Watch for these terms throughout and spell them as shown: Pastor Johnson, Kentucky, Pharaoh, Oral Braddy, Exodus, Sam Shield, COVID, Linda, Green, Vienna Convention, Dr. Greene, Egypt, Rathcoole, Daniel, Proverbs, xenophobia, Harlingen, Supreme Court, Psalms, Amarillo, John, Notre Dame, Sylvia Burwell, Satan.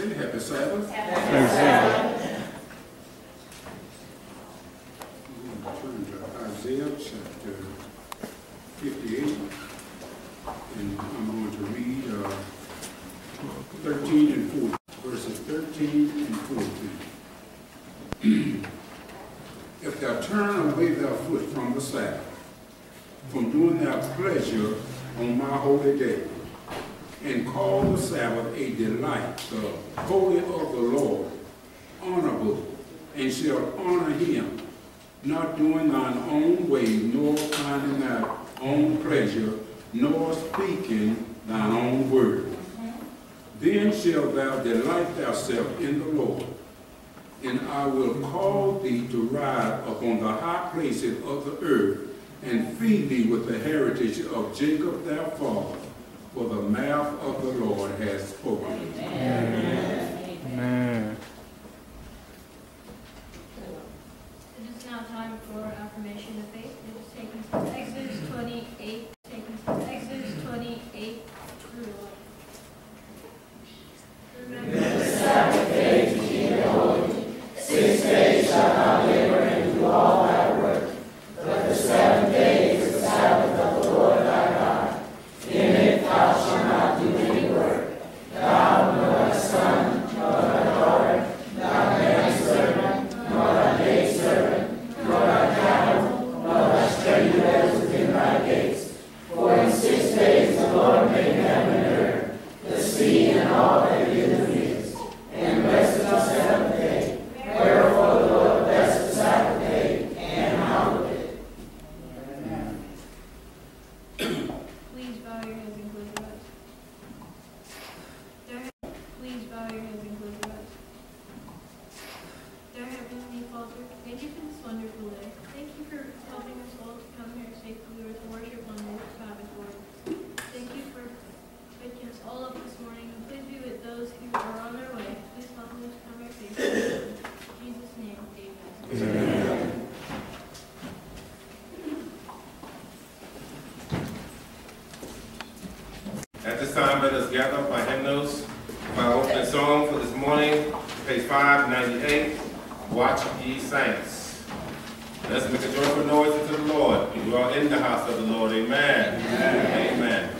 see. Happy Sabbath. Happy Sabbath. We're going to turn to Isaiah chapter 58, and I'm going to read 13 and 14, verses 13 and 14. If thou turn away thy foot from the Sabbath, from doing thy pleasure on my holy day, and call the Sabbath a delight, the holy of the Lord, honorable, and shall honor him, not doing thine own way, nor finding thy own pleasure, nor speaking thine own word. Then shalt thou delight thyself in the Lord, and I will call thee to ride upon the high places of the earth, and feed thee with the heritage of Jacob thy father, for the mouth of the Lord has spoken. Amen. Amen. It is now time for affirmation of faith. It is taken from Exodus 28. Taken from Exodus 28 through 1. Remember the Sabbath day to keep it holy. 6 days shalt thou labor and do all thy work, but the seventh day is the Sabbath of the Lord thy God. In it thou shalt not do any work, thou, nor thy son, nor thy daughter, thy manservant, nor thy maidservant, nor thy cattle, nor thy stray that is within thy gates. For in 6 days the Lord made heaven and earth, the sea and all that is in it, and rested on the seventh day. Wherefore the Lord blessed the Sabbath day and hallowed it. Amen. Please bow your heads and close your eyes. Please bow your heads and close your eyes. Dear Heavenly Father, thank you for this wonderful day. Thank you for helping us all to come here safely or to worship on your Sabbath, Lord. Thank you for waking us all up this morning, and please be with those who are on their way. Please help us to come here safely. In Jesus' name, amen. Amen. At this time, let us gather up our hymnals. My opening song for this morning, page 598, Watch Ye Saints. Let's make a joyful noise unto the Lord. You are in the house of the Lord. Amen. Amen. Amen.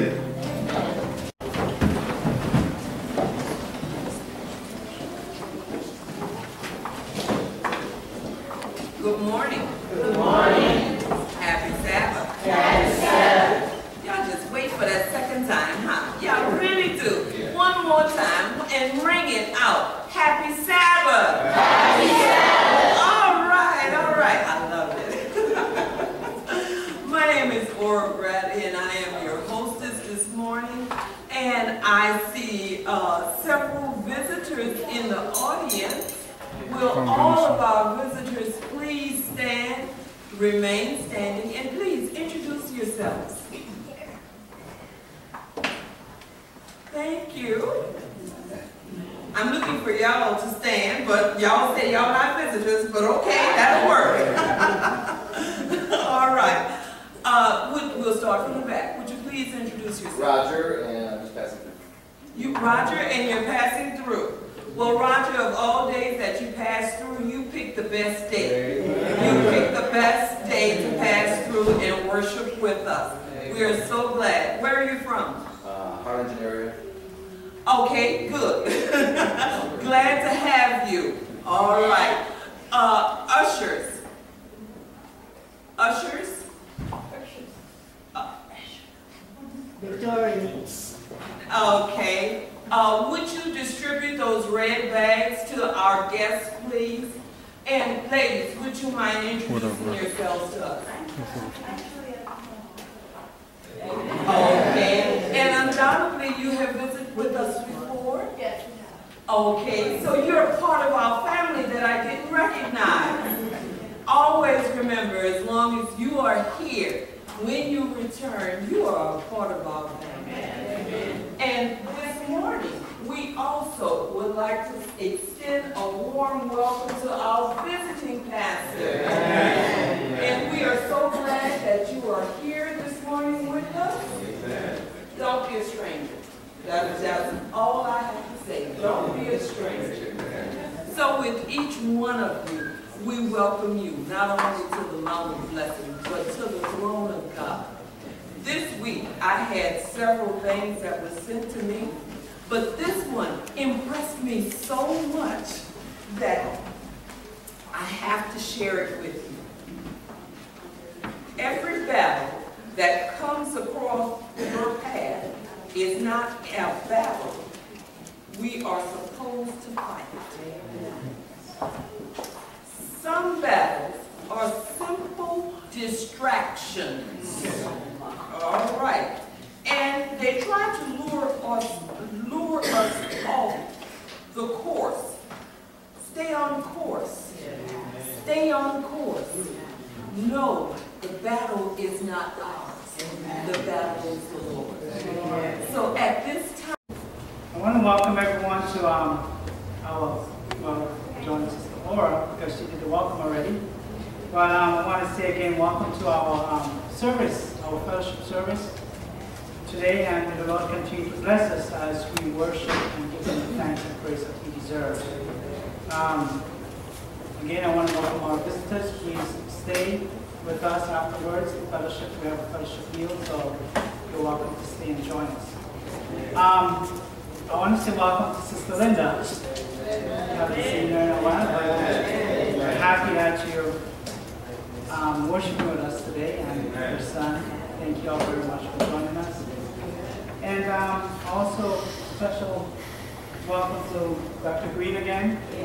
seated. Good morning. Good morning. Happy Sabbath. Happy Sabbath. Y'all just wait for that second time, huh? Y'all really do. Yeah. One more time and ring it out. Happy Sabbath. Happy Sabbath. All right, all right. I love it. My name is Oral Braddy, and I am your hostess this morning. And I see several visitors in the audience. Will all of our visitors please stand, remain standing, and please introduce yourselves. Thank you. I'm looking for y'all to stand, but y'all say y'all not visitors, but okay, that'll work. All right. We'll start from the back. Would you please introduce yourself? Roger, and I'm just passing through. You, Roger, and you're passing through. Well, Roger, of all days that you pass through, you pick the best day. Amen. You pick the best day to pass through and worship with us. Amen. We are so glad. Where are you from? Harlingen area. Okay, good. Glad to have you. All right. Ushers. Ushers? Victorians. Okay. Would you distribute those red bags to our guests, please? And ladies, would you mind introducing yourselves to us? Okay. And undoubtedly, you have visited with us before? Yes. Okay. So you're a part of our family that I didn't recognize. Always remember, as long as you are here, when you return, you are a part of our family. Amen. And this morning, we also would like to extend a warm welcome to our visiting pastor. Amen. And we are so glad that you are here this morning with us. Amen. Don't be a stranger. That's all I have to say. Don't be a stranger. So with each one of you, we welcome you, not only to the Mount of Blessings, but to the throne of God. This week, I had several things that were sent to me, but this one impressed me so much that I have to share it with you. Every battle that comes across your path is not a battle we are supposed to fight. Some battles are simple distractions, all right, and they try to lure us off the course. Stay on course. Stay on course. No, the battle is not ours. The battle is the Lord's. So at this time, I want to welcome everyone to our John's sister Laura, because she did the welcome already. But I want to say again, welcome to our service, our fellowship service today, and may the Lord continue to bless us as we worship and give Him the thanks and praise that He deserves. Again, I want to welcome our visitors. Please stay with us afterwards. The fellowship, we have a fellowship meal, so you're welcome to stay and join us. I want to say welcome to Sister Linda. We haven't seen her in a while, but we're happy that you're worshiping with us today, and your son. Thank you all very much for joining us. And also, special welcome to Dr. Greene again. I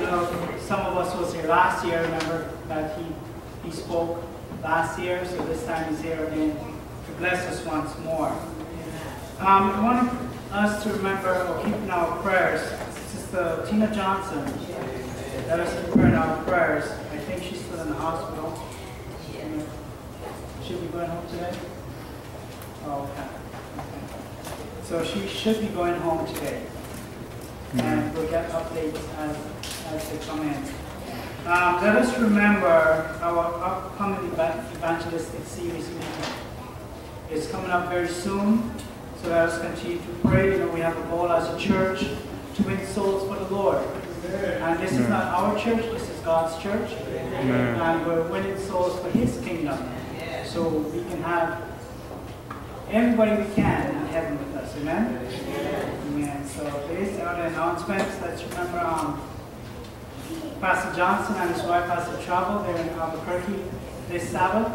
know some of us was here last year. Remember that he spoke last year, so this time he's here again to bless us once more. I want us to remember or keep in our prayers Sister Tina Johnson. Let us remember in our prayers. I think she's still in the hospital. Should be going home today? Oh, okay. So she should be going home today. And we'll get updates as they come in. Let us remember our upcoming evangelistic series meeting. It's coming up very soon. So let us continue to pray. You know, we have a goal as a church to win souls for the Lord. And this is not our church, this is God's church. And we're winning souls for His kingdom. So we can have everybody we can in heaven with us. Amen? Amen. So based on the announcements, let's remember Pastor Johnson and his wife, Pastor Travel, they're in Albuquerque this Sabbath.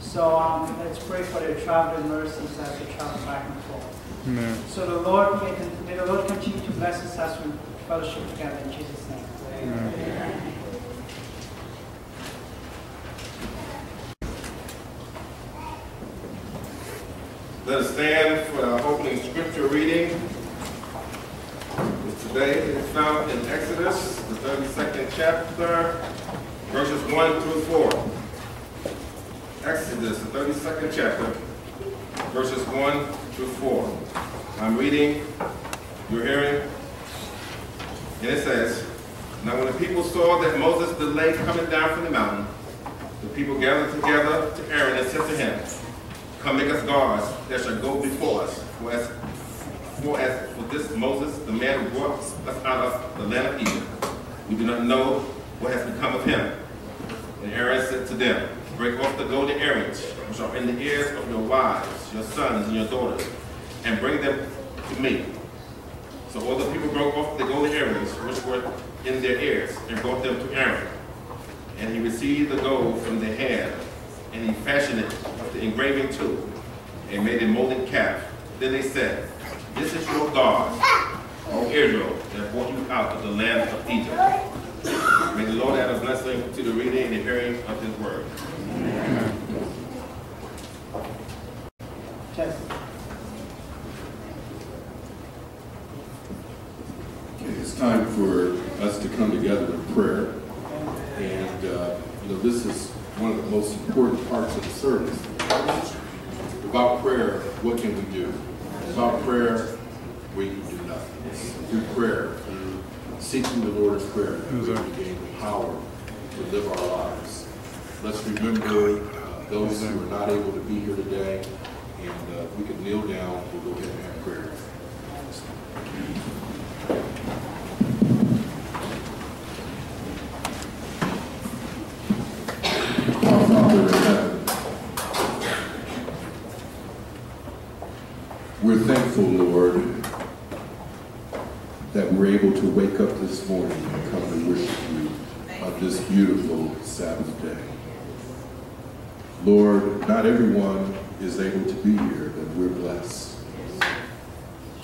So let's pray for their traveling mercies as they travel back and forth. Amen. So the Lord, may the Lord continue to bless us as we fellowship together in Jesus' name. Amen. Amen. Let us stand for our opening scripture reading. Today is found in Exodus, the 32nd chapter, verses 1 through 4. Exodus, the 32nd chapter, verses 1 through 4. I'm reading, you're hearing, and it says, Now when the people saw that Moses delayed coming down from the mountain, the people gathered together to Aaron and said to him, Come make us gods that shall go before us, for this Moses, the man who brought us out of the land of Egypt. We do not know what has become of him. And Aaron said to them, Break off the golden earrings, which are in the ears of your wives, your sons, and your daughters, and bring them to me. So all the people broke off the golden earrings, which were in their ears, and brought them to Aaron. And he received the gold from their hand, and he fashioned it with the engraving too, and made a molded calf. Then they said, This is your God, O Israel, that brought you out of the land of Egypt. May the Lord add a blessing to the reading and the hearing of His word. Amen. Okay, it's time for us to come together in prayer, and this is one of the most important parts of the service. Without prayer, what can we do? Without prayer, we can do nothing. It's through prayer, through seeking the Lord in prayer, that we gain the power to live our lives. Let's remember those who are not able to be here today, and we can kneel down. We'll go ahead and have prayer. We're thankful, Lord, that we're able to wake up this morning and come and worship you on this beautiful Sabbath day. Lord, not everyone is able to be here, but we're blessed.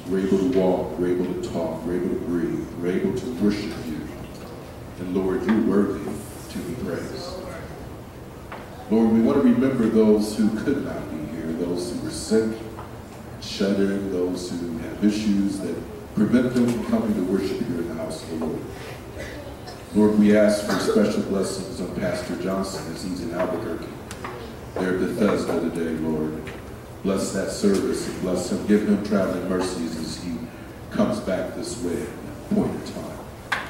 We're able to walk, we're able to talk, we're able to breathe, we're able to worship you. And Lord, you're worthy to be praised. Lord, we want to remember those who could not be here, those who were sick, shuddering, those who have issues that prevent them from coming to worship here in the house of the Lord. Lord, we ask for special blessings on Pastor Johnson as he's in Albuquerque. They're at Bethesda today, Lord. Bless that service and bless him. Give him traveling mercies as he comes back this way at a point in time.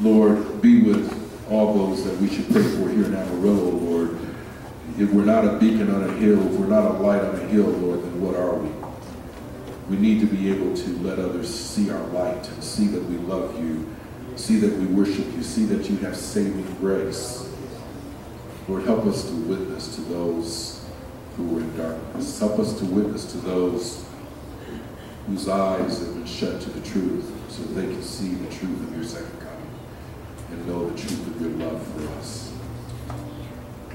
Lord, be with all those that we should pray for here in Amarillo, Lord. If we're not a beacon on a hill, if we're not a light on a hill, Lord, then what are we? We need to be able to let others see our light, see that we love you, see that we worship you, see that you have saving grace. Lord, help us to witness to those who are in darkness. Help us to witness to those whose eyes have been shut to the truth so they can see the truth of your second coming and know the truth of your love for us.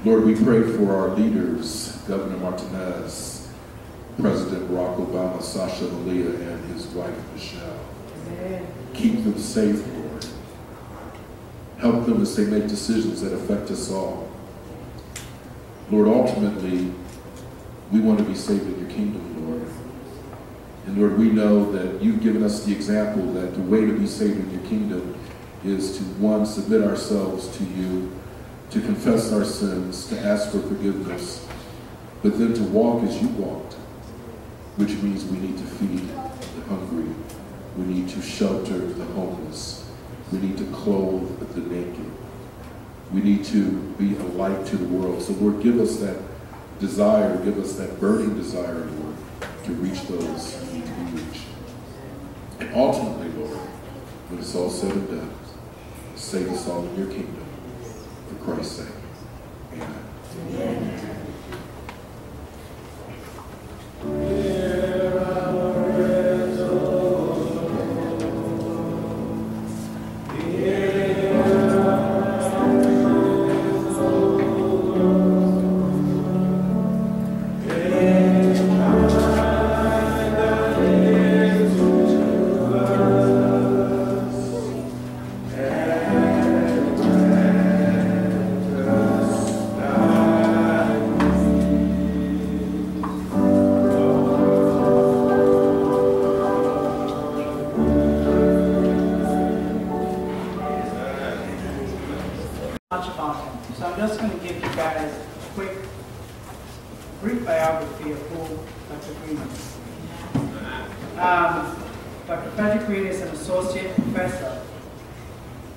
Lord, we pray for our leaders, Governor Martinez, President Barack Obama, Sasha Malia, and his wife, Michelle. Amen. Keep them safe, Lord. Help them as they make decisions that affect us all. Lord, ultimately, we want to be saved in your kingdom, Lord. And Lord, we know that you've given us the example that the way to be saved in your kingdom is to, one, submit ourselves to you, to confess our sins, to ask for forgiveness, but then to walk as you walked, which means we need to feed the hungry, we need to shelter the homeless, we need to clothe the naked, we need to be a light to the world. So Lord, give us that desire, give us that burning desire, Lord, to reach those who need to be reached. And ultimately, Lord, when it's all said and done, save us all in your kingdom. For Christ's sake. Amen. Amen. Dr. Patrick Greene is an associate professor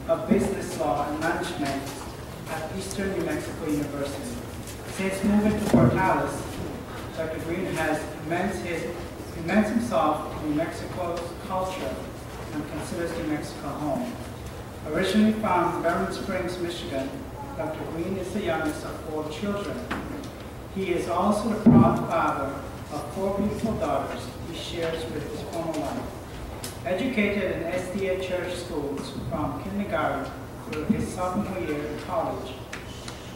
of business law and management at Eastern New Mexico University. Since moving to Portales, Dr. Greene has immersed himself in New Mexico's culture and considers New Mexico home. Originally from Barron Springs, Michigan, Dr. Greene is the youngest of 4 children. He is also the proud father of 4 beautiful daughters he shares with his former wife. Educated in SDA church schools from kindergarten through his sophomore year in college,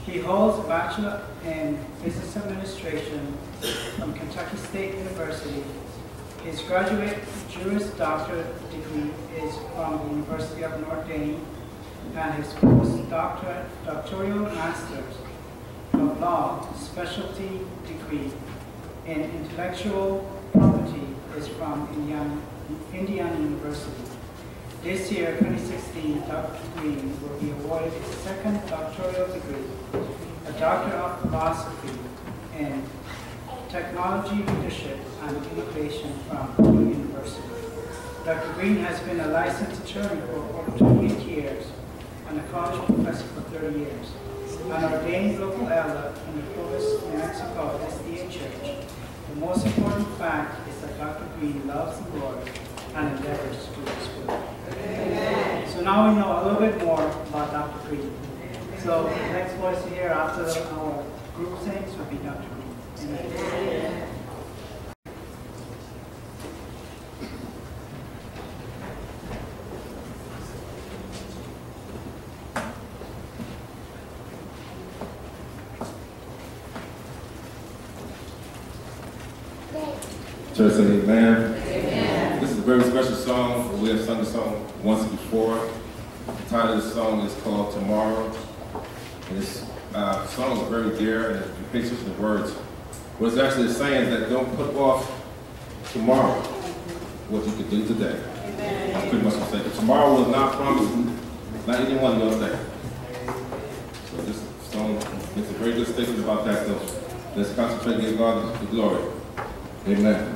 he holds a Bachelor in Business Administration from Kentucky State University. His graduate Juris Doctor degree is from the University of Notre Dame, and his postdoctoral master's of law specialty degree in intellectual property is from Indiana University. This year, 2016, Dr. Greene will be awarded his 2nd doctoral degree, a Doctor of Philosophy in Technology, Leadership, and Innovation from Purdue University. Dr. Greene has been a licensed attorney for over 28 years and a college professor for 30 years, an ordained local elder in the Clovis, New Mexico SDA Church. The most important fact is that Dr. Greene loves the Lord and endeavors to do His will. Amen. So now we know a little bit more about Dr. Greene. So the next voice here after our group sings will be Dr. Greene. Amen. Church said amen. Amen. This is a very special song. We have sung the song once before. The title of the song is called Tomorrow. And this song is very dear, and it pictures the words. What it's actually saying is that don't put off tomorrow what you can do today. Amen. That's pretty much what I'm saying. Tomorrow was not promised, not even one of those things. So this song makes a very good statement about that, so let's concentrate on God the glory. Amen.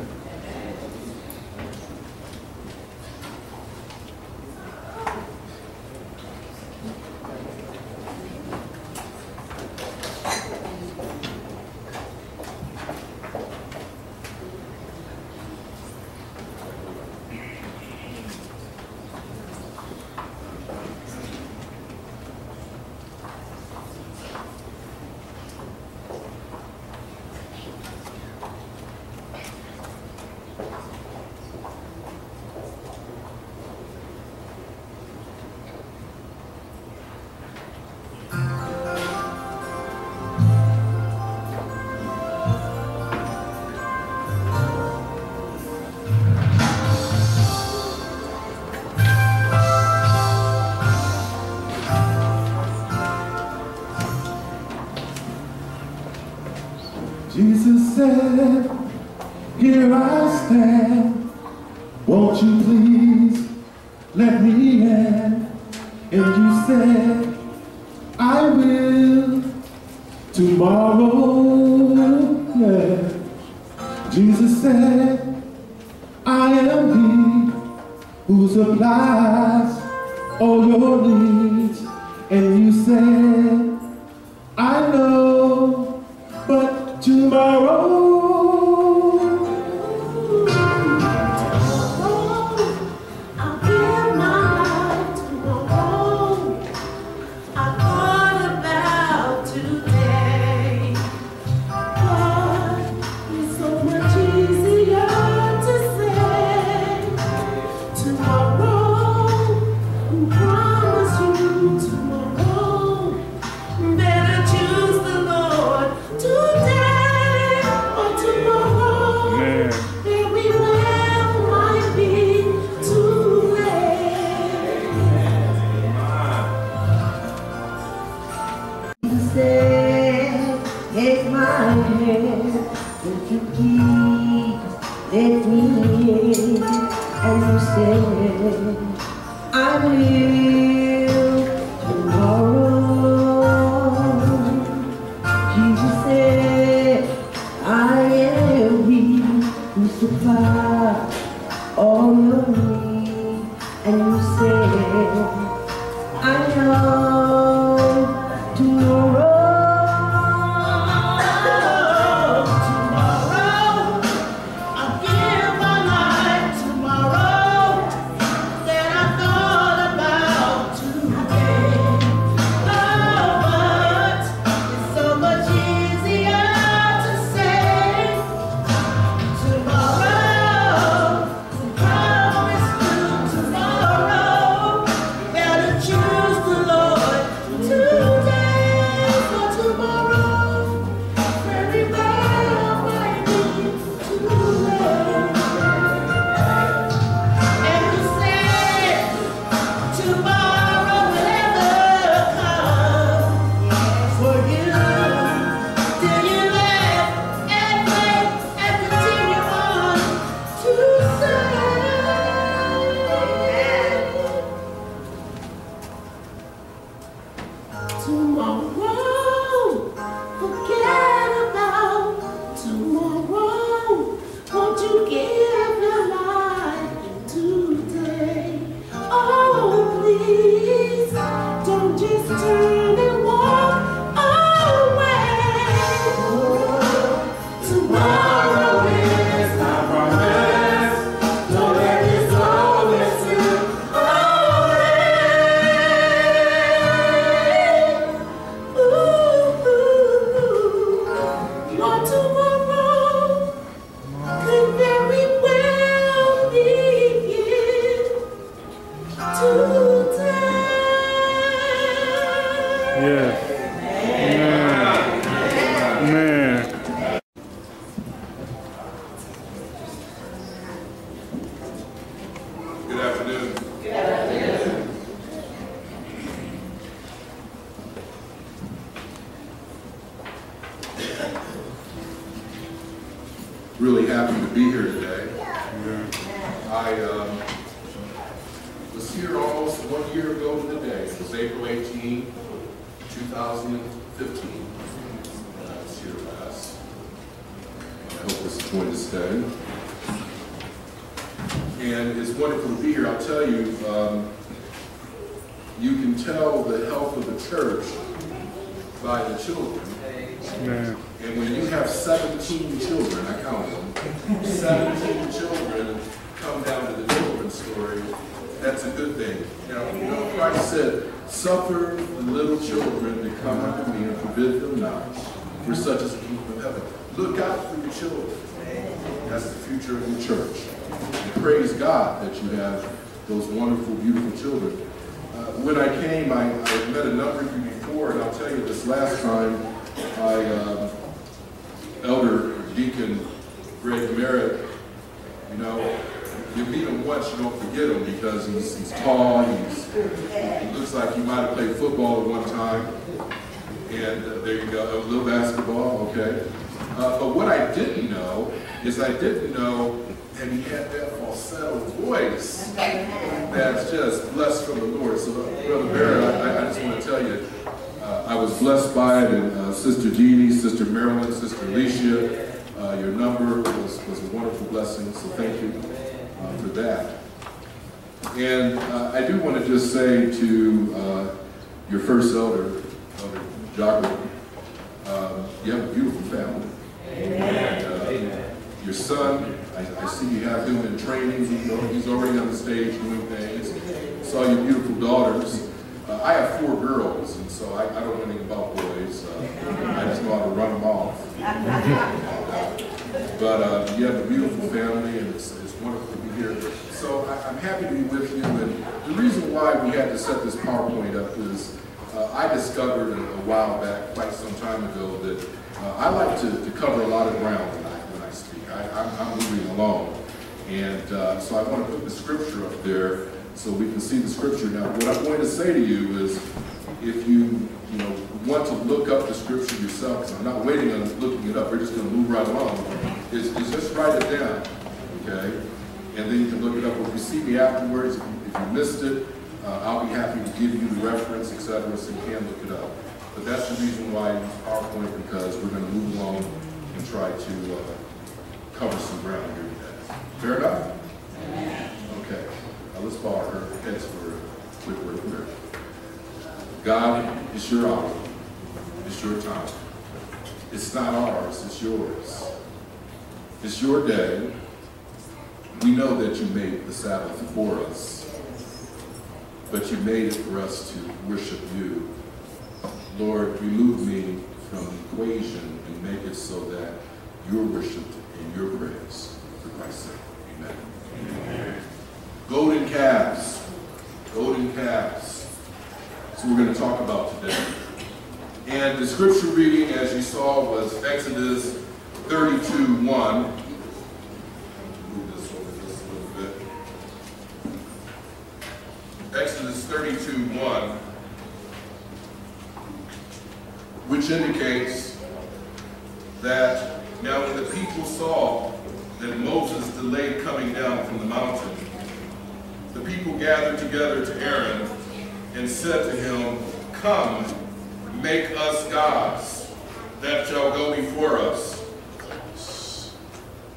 Jesus said, here I stand, won't you please let me in? And you said, I will tomorrow, yeah. Jesus said, I am he who supplies all your needs. And you said, I know, but tomorrow, I'll be mine tomorrow. I thought about today, but it's so much easier to say tomorrow. I promise you tomorrow. Better choose the Lord to.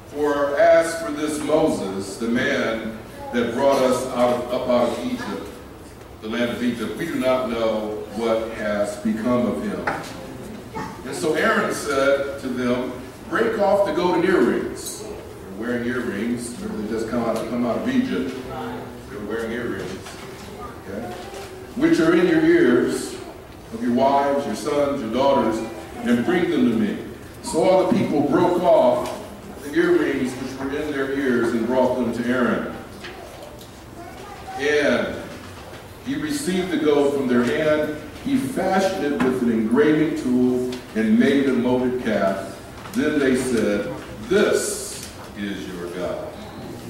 For as for this Moses, the man that brought us up out of Egypt, the land of Egypt, we do not know what has become of him. And so Aaron said to them, break off the golden earrings. They're wearing earrings. Remember, they just come out of Egypt. They're wearing earrings. Okay? Which are in your ears of your wives, your sons, your daughters, and bring them to me. So all the people broke off the earrings which were in their ears and brought them to Aaron. And he received the gold from their hand. He fashioned it with an engraving tool and made a molded calf. Then they said, this is your God.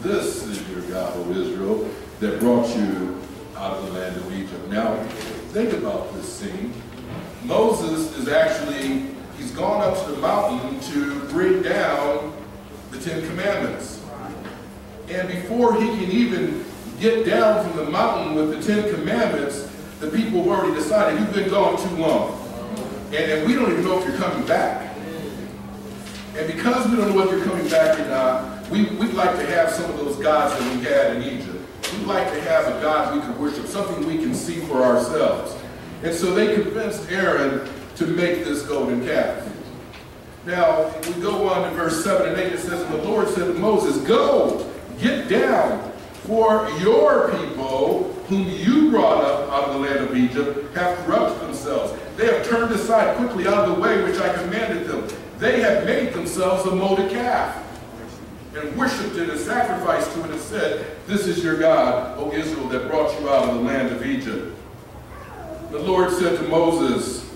This is your God, O Israel, that brought you out of the land of Egypt. Now, think about this scene. Moses is actually, he's gone up to the mountain to bring down the Ten Commandments. And before he can even get down from the mountain with the Ten Commandments, the people have already decided you've been gone too long. And we don't even know if you're coming back. And because we don't know whether you're coming back or not, we'd like to have some of those gods that we had in Egypt. We'd like to have a God we can worship, something we can see for ourselves. And so they convinced Aaron to make this golden calf. Now, we go on to verse 7 and 8. It says, and the Lord said to Moses, go, get down, for your people, whom you brought up out of the land of Egypt, have corrupted themselves. They have turned aside quickly out of the way which I commanded them. They have made themselves a molded calf and worshipped it and sacrificed to it and said, this is your God, O Israel, that brought you out of the land of Egypt. The Lord said to Moses,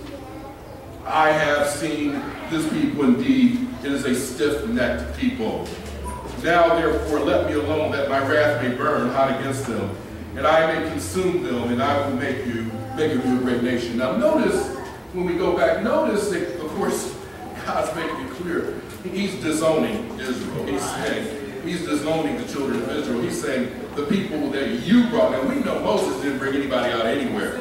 I have seen this people indeed. It is a stiff-necked people. Now therefore let me alone, that my wrath may burn hot against them, and I may consume them, and I will make of you a great nation. Now notice, when we go back, notice that, of course, God's making it clear. He's disowning Israel. He's saying, he's disowning the children of Israel. He's saying, the people that you brought. Now we know Moses didn't bring anybody out anywhere.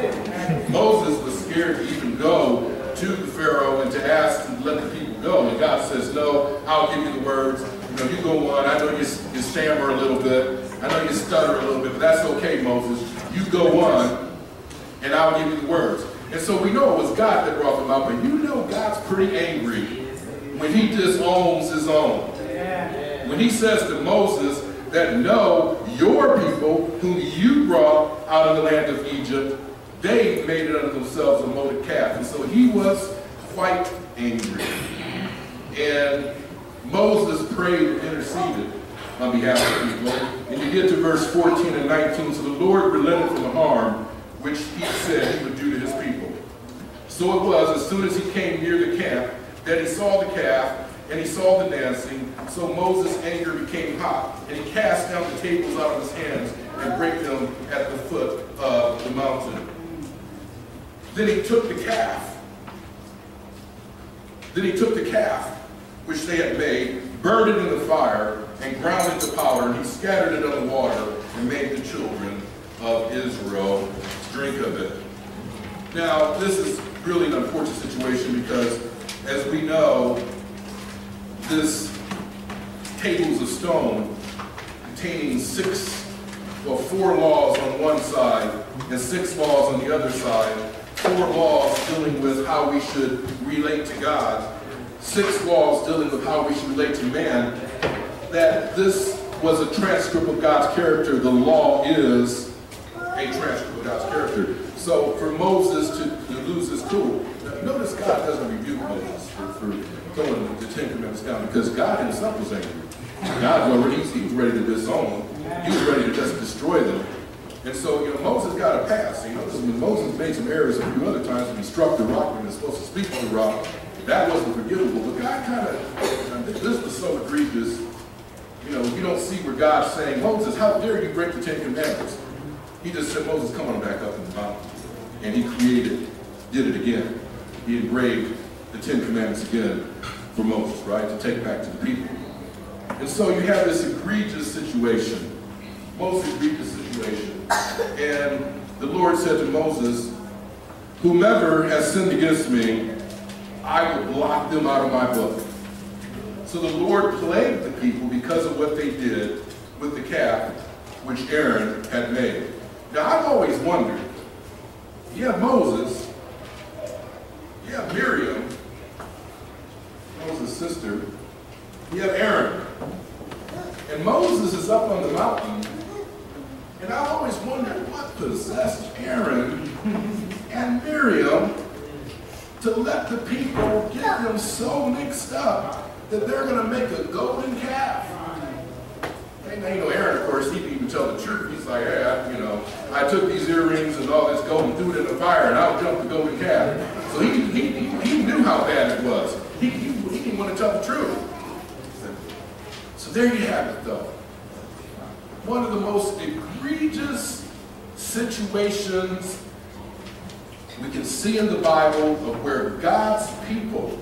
Moses was scared to even go to the Pharaoh and to ask to let the people go. And God says, no, I'll give you the words. You know, you go on. I know you stammer a little bit. I know you stutter a little bit, but that's okay, Moses. You go on, and I'll give you the words. And so we know it was God that brought them out, but you know God's pretty angry when he disowns his own. When he says to Moses that, no, your people, whom you brought out of the land of Egypt, they made it unto themselves a molded calf. And so he was quite angry. And Moses prayed and interceded on behalf of the people. And you get to verse 14 and 19. So the Lord relented from the harm which he said he would do to his people. So it was, as soon as he came near the camp, that he saw the calf, and he saw the dancing. So Moses' anger became hot, and he cast down the tables out of his hands and brake them at the foot of the mountain. Then he took the calf. Which they had made, burned it in the fire, and ground it to powder, and he scattered it on the water and made the children of Israel drink of it. Now, this is really an unfortunate situation because, as we know, this tables of stone containing four laws on one side and 6 laws on the other side, 4 laws dealing with how we should relate to God, 6 laws dealing with how we should relate to man, that this was a transcript of God's character. The law is a transcript of God's character. So for Moses to lose his cool, notice God doesn't rebuke Moses for throwing the Ten Commandments down, because God himself was angry. He was ready to disown them. He was ready to just destroy them. And so, Moses got a pass. Moses made some errors a few other times when he struck the rock when he was supposed to speak on the rock. That wasn't forgivable. But God this was so egregious. You don't see where God's saying, Moses, how dare you break the Ten Commandments? He just said, Moses, come on back up in the mountain. And he did it again. He engraved the Ten Commandments again for Moses, right, to take back to the people. And so you have this egregious situation, most egregious situation. And the Lord said to Moses, whomever has sinned against me, I will blot them out of my book. So the Lord plagued the people because of what they did with the calf which Aaron had made. Now, I've always wondered, you have Moses, you have Miriam, Moses' sister, you have Aaron. And Moses is up on the mountain, and I've always wondered what possessed Aaron and Miriam to let the people get them so mixed up that they're going to make a golden calf. And you know, Aaron, of course, he didn't even tell the truth. He's like, hey, I took these earrings and all this gold and threw it in the fire, and I'll jump the golden calf. So he knew how bad it was. He didn't want to tell the truth. So there you have it, though. One of the most egregious situations we can see in the Bible of where God's people,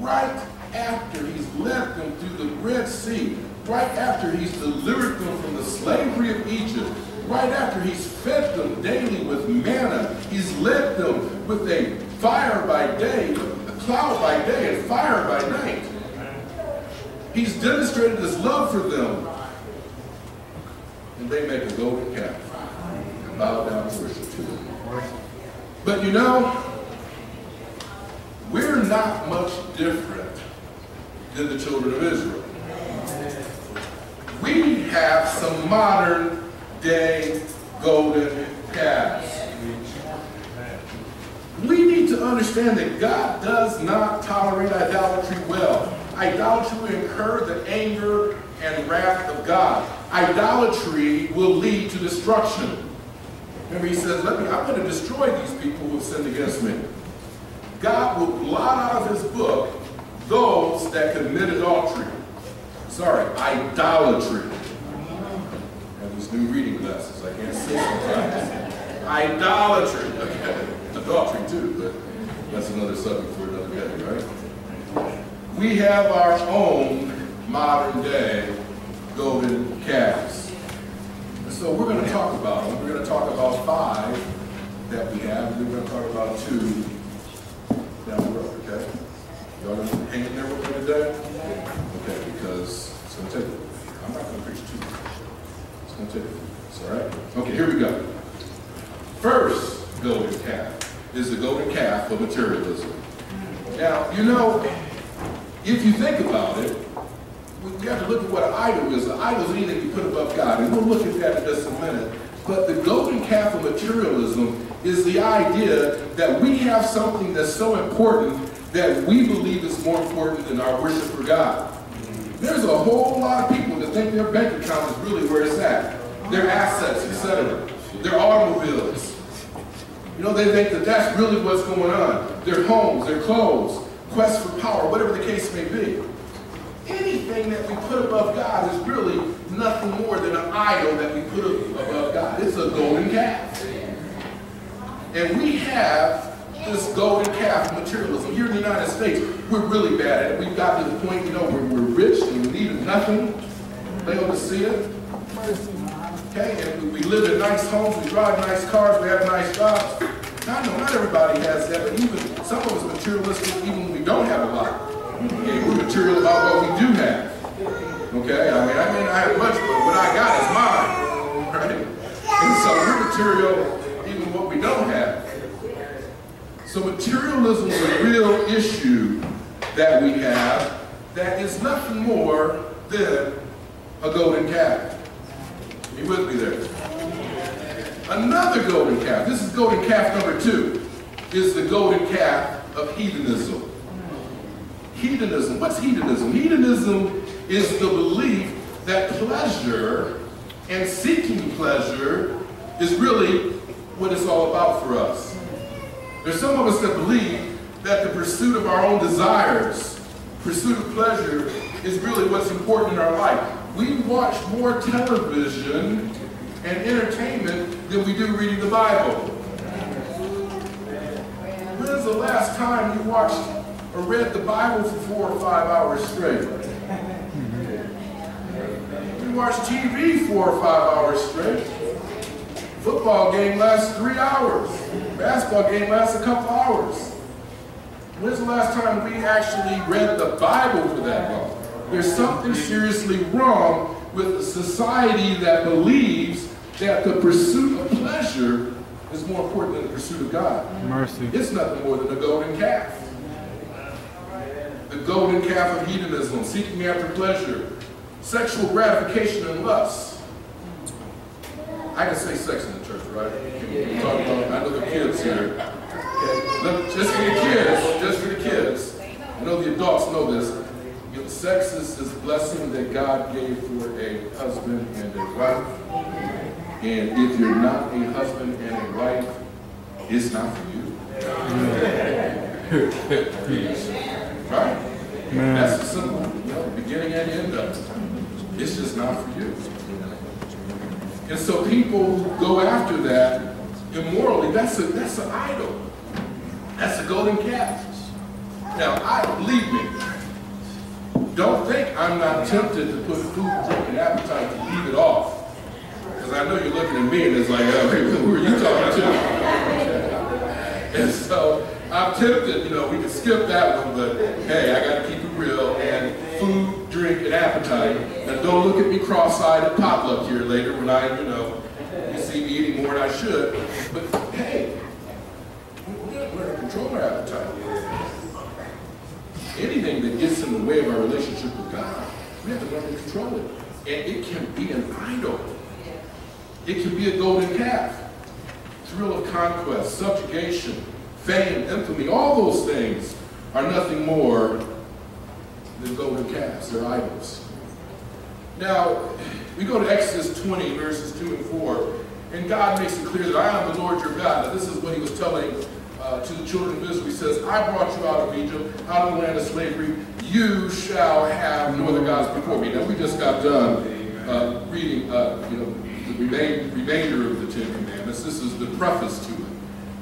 right after he's led them through the Red Sea, right after he's delivered them from the slavery of Egypt, right after he's fed them daily with manna, he's led them with a fire by day, a cloud by day, and fire by night. He's demonstrated his love for them. And they make a golden calf and bow down and worship to him. But you know, we're not much different than the children of Israel. We have some modern day golden calves. We need to understand that God does not tolerate idolatry well. Idolatry will incur the anger and wrath of God. Idolatry will lead to destruction. Remember, he says, I'm going to destroy these people who have sinned against me. God will blot out of his book those that commit adultery. Sorry, idolatry. I have these new reading glasses. I can't see sometimes. Idolatry. Okay. Adultery too, but that's another subject for another day, right? We have our own modern day golden calves. So we're going to talk about them. We're going to talk about 5 that we have, and we're going to talk about 2 down the road, okay? Y'all going to hang in there with me today? Okay, because it's going to take, I'm not going to preach too much. It's going to take, it's all right? Okay, here we go. First golden calf is the golden calf of materialism. Now, you know, if you think about it, we have to look at what an idol is. An idol is anything you put above God. And we'll look at that in just a minute. But the golden calf of materialism is the idea that we have something that's so important that we believe is more important than our worship for God. There's a whole lot of people that think their bank account is really where it's at. Their assets, etc. Their automobiles. You know, they think that that's really what's going on. Their homes, their clothes, quest for power, whatever the case may be. Anything that we put above God is really nothing more than an idol that we put above God. It's a golden calf. And we have this golden calf materialism. Here in the United States, we're really bad at it. We've gotten to the point, you know, where we're rich and we need nothing. They oversee it. Okay, and we live in nice homes, we drive nice cars, we have nice jobs. Now, I know not everybody has that, but even some of us materialistic, even when we don't have a lot. Okay, we're material about what we do have. Okay, I mean I have much, but what I got is mine, right? And so we're material even what we don't have. So materialism is a real issue that we have that is nothing more than a golden calf. Be with me there. Another golden calf, this is golden calf number 2, is the golden calf of heathenism. Hedonism. What's hedonism? Hedonism is the belief that pleasure and seeking pleasure is really what it's all about for us. There's some of us that believe that the pursuit of our own desires, pursuit of pleasure, is really what's important in our life. We watch more television and entertainment than we do reading the Bible. When's the last time you watched or read the Bible for 4 or 5 hours straight? We watched TV 4 or 5 hours straight. Football game lasts 3 hours. Basketball game lasts a couple hours. When's the last time we actually read the Bible for that long? There's something seriously wrong with a society that believes that the pursuit of pleasure is more important than the pursuit of God. Mercy. It's nothing more than a golden calf. The golden calf of hedonism, seeking after pleasure, sexual gratification and lust. I can say sex in the church, right? We talk about, I know the kids here. Okay. Just for the kids, just for the kids. I know the adults know this. Sex is this blessing that God gave for a husband and a wife. And if you're not a husband and a wife, it's not for you. Right? That's the simple. The beginning and the end of it. It's just not for you. And so people who go after that immorally, that's an idol. That's a golden calf. Now, believe me, don't think I'm not tempted to put food, drink, and appetite to leave it off. I know you're looking at me and it's like, oh, who are you talking to? And so I'm tempted, we can skip that one, but hey, I got to keep it real. And food, drink, and appetite. And don't look at me cross-eyed at potluck here later when I, you see me eating more than I should. But hey, we're going to control our appetite. Anything that gets in the way of our relationship with God, we have to learn to control it. And it can be an idol. It can be a golden calf. Thrill of conquest, subjugation, fame, infamy, all those things are nothing more than golden calves. They're idols. Now, we go to Exodus 20, verses 2 and 4, and God makes it clear that I am the Lord your God. Now, this is what he was telling to the children of Israel. He says, I brought you out of Egypt, out of the land of slavery. You shall have no other gods before me. Now, we just got done reading, remainder of the Ten Commandments. This is the preface to it.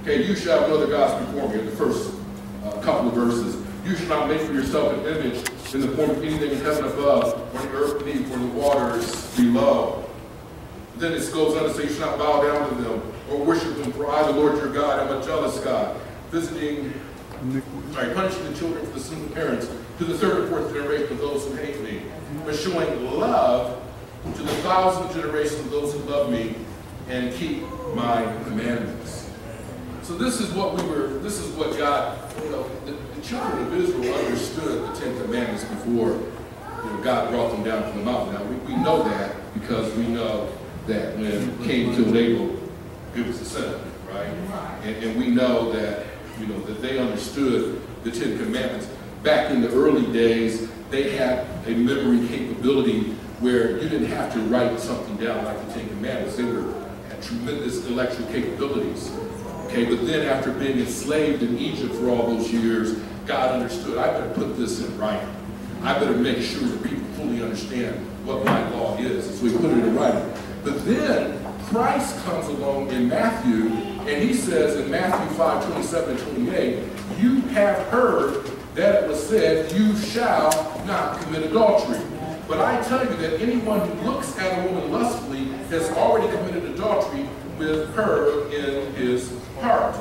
Okay, you shall know the gods before me in the first couple of verses. You shall not make for yourself an image in the form of anything in heaven above, or in the earth beneath, or in the waters below. Then it goes on to say, you shall not bow down to them or worship them, for I, the Lord your God, am a jealous God, punishing the children for the sin of parents, to the third and fourth generation of those who hate me, but showing love to the thousandth generation of those who love me and keep my commandments. So this is what God, the children of Israel understood the Ten Commandments before God brought them down from the mountain. Now we know that because we know that when Cain killed Abel, it was a sin, right? And we know that, that they understood the Ten Commandments. Back in the early days, they had a memory capability where you didn't have to write something down like the Ten Commandments. They had tremendous intellectual capabilities. Okay, but then after being enslaved in Egypt for all those years, God understood, I better put this in writing. I better make sure that people fully understand what my law is. And so he put it in writing. But then Christ comes along in Matthew, and he says in Matthew 5:27 and 28, you have heard that it was said, you shall not commit adultery. But I tell you that anyone who looks at a woman lustfully has already committed adultery with her in his heart.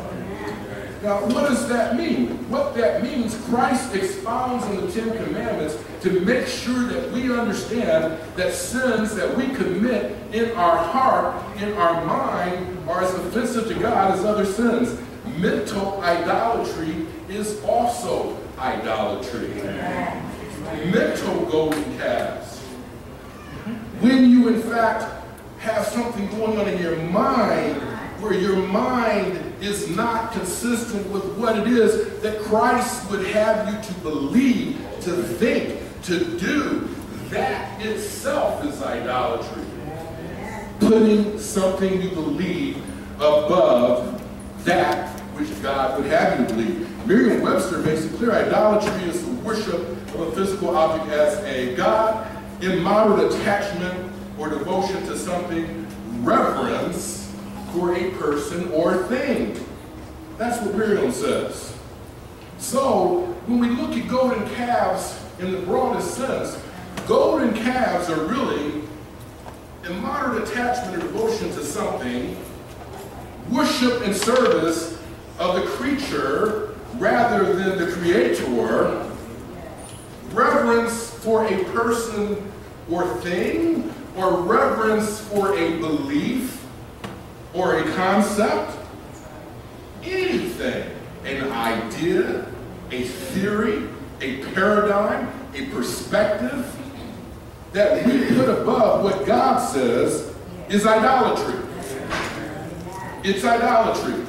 Now, what does that mean? What that means, Christ expounds on the Ten Commandments to make sure that we understand that sins that we commit in our heart, in our mind, are as offensive to God as other sins. Mental idolatry is also idolatry. Mental golden calves. When you, in fact, have something going on in your mind where your mind is not consistent with what it is that Christ would have you to believe, to think, to do, that itself is idolatry. Putting something you believe above that which God would have you to believe. Merriam-Webster makes it clear idolatry is the worship of a physical object as a god, immoderate attachment or devotion to something, reverence for a person or thing. That's what Merriam says. So, when we look at golden calves in the broadest sense, golden calves are really immoderate attachment or devotion to something, worship and service of the creature rather than the creator, reverence for a person or thing, or reverence for a belief or a concept, anything, an idea, a theory, a paradigm, a perspective that we put above what God says is idolatry. It's idolatry.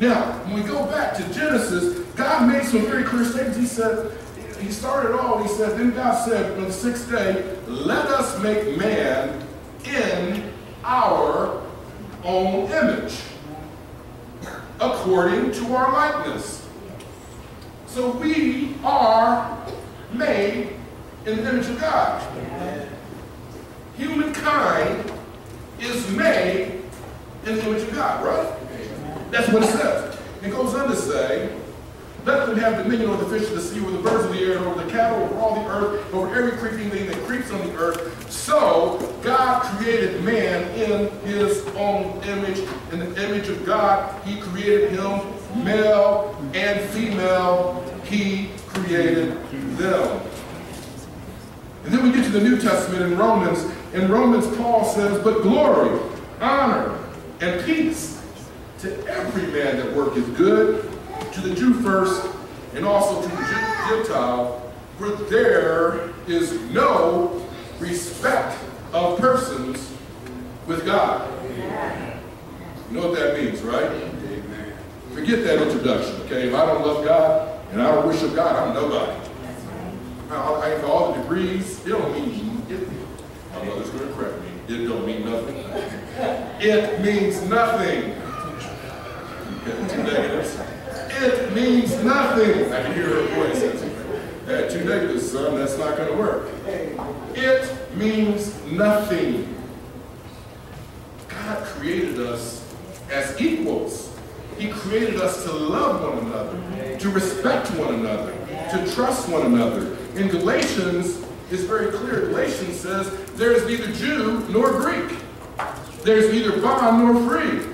Now, when we go back to Genesis, God made some very clear statements. He said, He started all, He said, then God said on the sixth day, let us make man in our own image, according to our likeness. So we are made in the image of God. Humankind is made in the image of God, right? That's what it says. It goes on to say, let them have dominion over the fish of the sea, over the birds of the air, over the cattle, over all the earth, over every creeping thing that creeps on the earth. So God created man in his own image. In the image of God, he created him, male and female, he created them. And then we get to the New Testament in Romans. In Romans, Paul says, but glory, honor, and peace to every man that worketh good, to the Jew first, and also to the Gentile, for there is no respect of persons with God. Amen. You know what that means, right? Amen. Forget that introduction, okay? If I don't love God and I don't worship God, I'm nobody. I have all the degrees. It don't mean anything. My mother's going to correct me. It don't mean nothing. It means nothing. Two negatives. It means nothing. I can hear her voice. That two negatives, son, that's not going to work. It means nothing. God created us as equals. He created us to love one another, to respect one another, to trust one another. In Galatians, it's very clear. Galatians says, there is neither Jew nor Greek. There is neither bond nor free.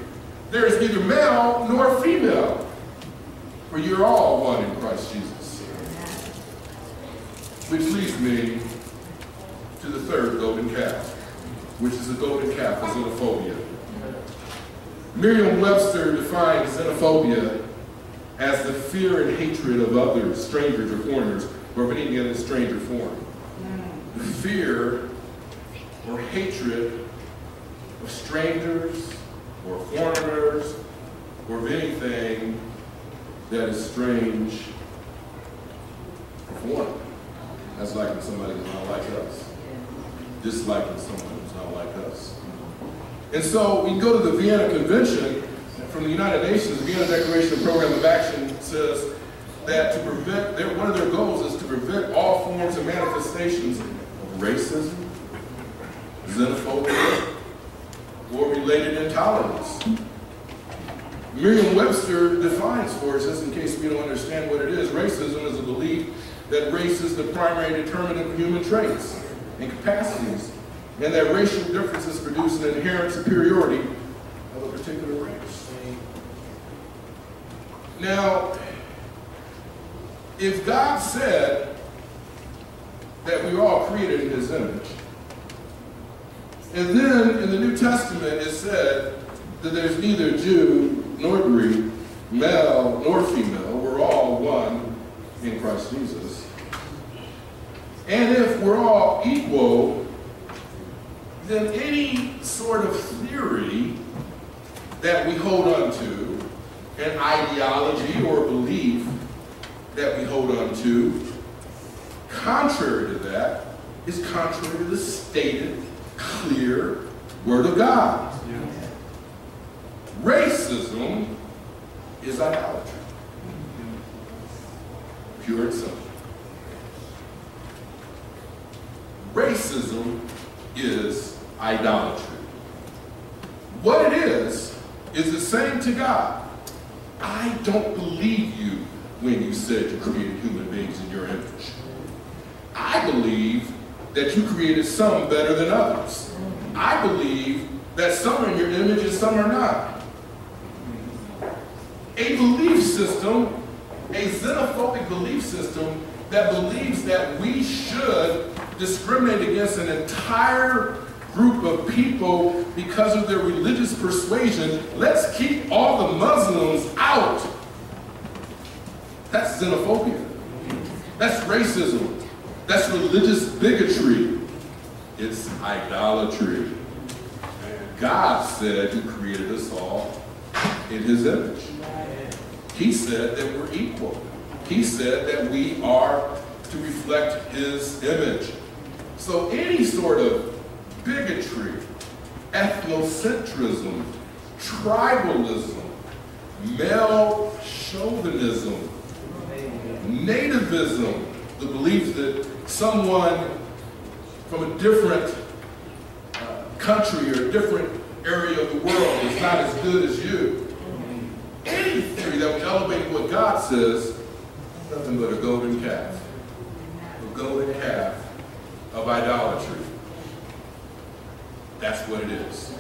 There is neither male nor female. For you're all one in Christ Jesus. Which leads me to the third golden calf, which is the golden calf of xenophobia. Merriam-Webster defines xenophobia as the fear and hatred of others, strangers, or foreigners, or of any other stranger form. The fear or hatred of strangers, or foreigners, or of anything that is strange or foreign. That's liking somebody who's not like us. Disliking someone who's not like us. And so we go to the Vienna Convention from the United Nations. The Vienna Declaration of Program of Action says that to prevent, one of their goals is to prevent all forms and manifestations of racism, xenophobia, or related intolerance. Merriam-Webster defines for us, just in case we don't understand what it is, racism is a belief that race is the primary determinant of human traits and capacities, and that racial differences produce an inherent superiority of a particular race. Now, if God said that we were all created in His image, and then in the New Testament it said that there's neither Jew nor Greek, male nor female, we're all one in Christ Jesus. And if we're all equal, then any sort of theory that we hold on to, an ideology or belief that we hold on to, contrary to that, is contrary to the stated, clear Word of God. Yeah. Racism is idolatry. Pure and simple. Racism is idolatry. What it is the same to God. I don't believe you when you said you created human beings in your image. I believe that you created some better than others. I believe that some are in your image and some are not. A belief system, a xenophobic belief system, that believes that we should discriminate against an entire group of people because of their religious persuasion. Let's keep all the Muslims out. That's xenophobia. That's racism. That's religious bigotry. It's idolatry. God said who created us all in his image. He said that we're equal. He said that we are to reflect his image. So any sort of bigotry, ethnocentrism, tribalism, male chauvinism, nativism, the belief that someone from a different country or a different area of the world is not as good as you. Any theory that would elevate what God says, nothing but a golden calf. A golden calf of idolatry. That's what it is.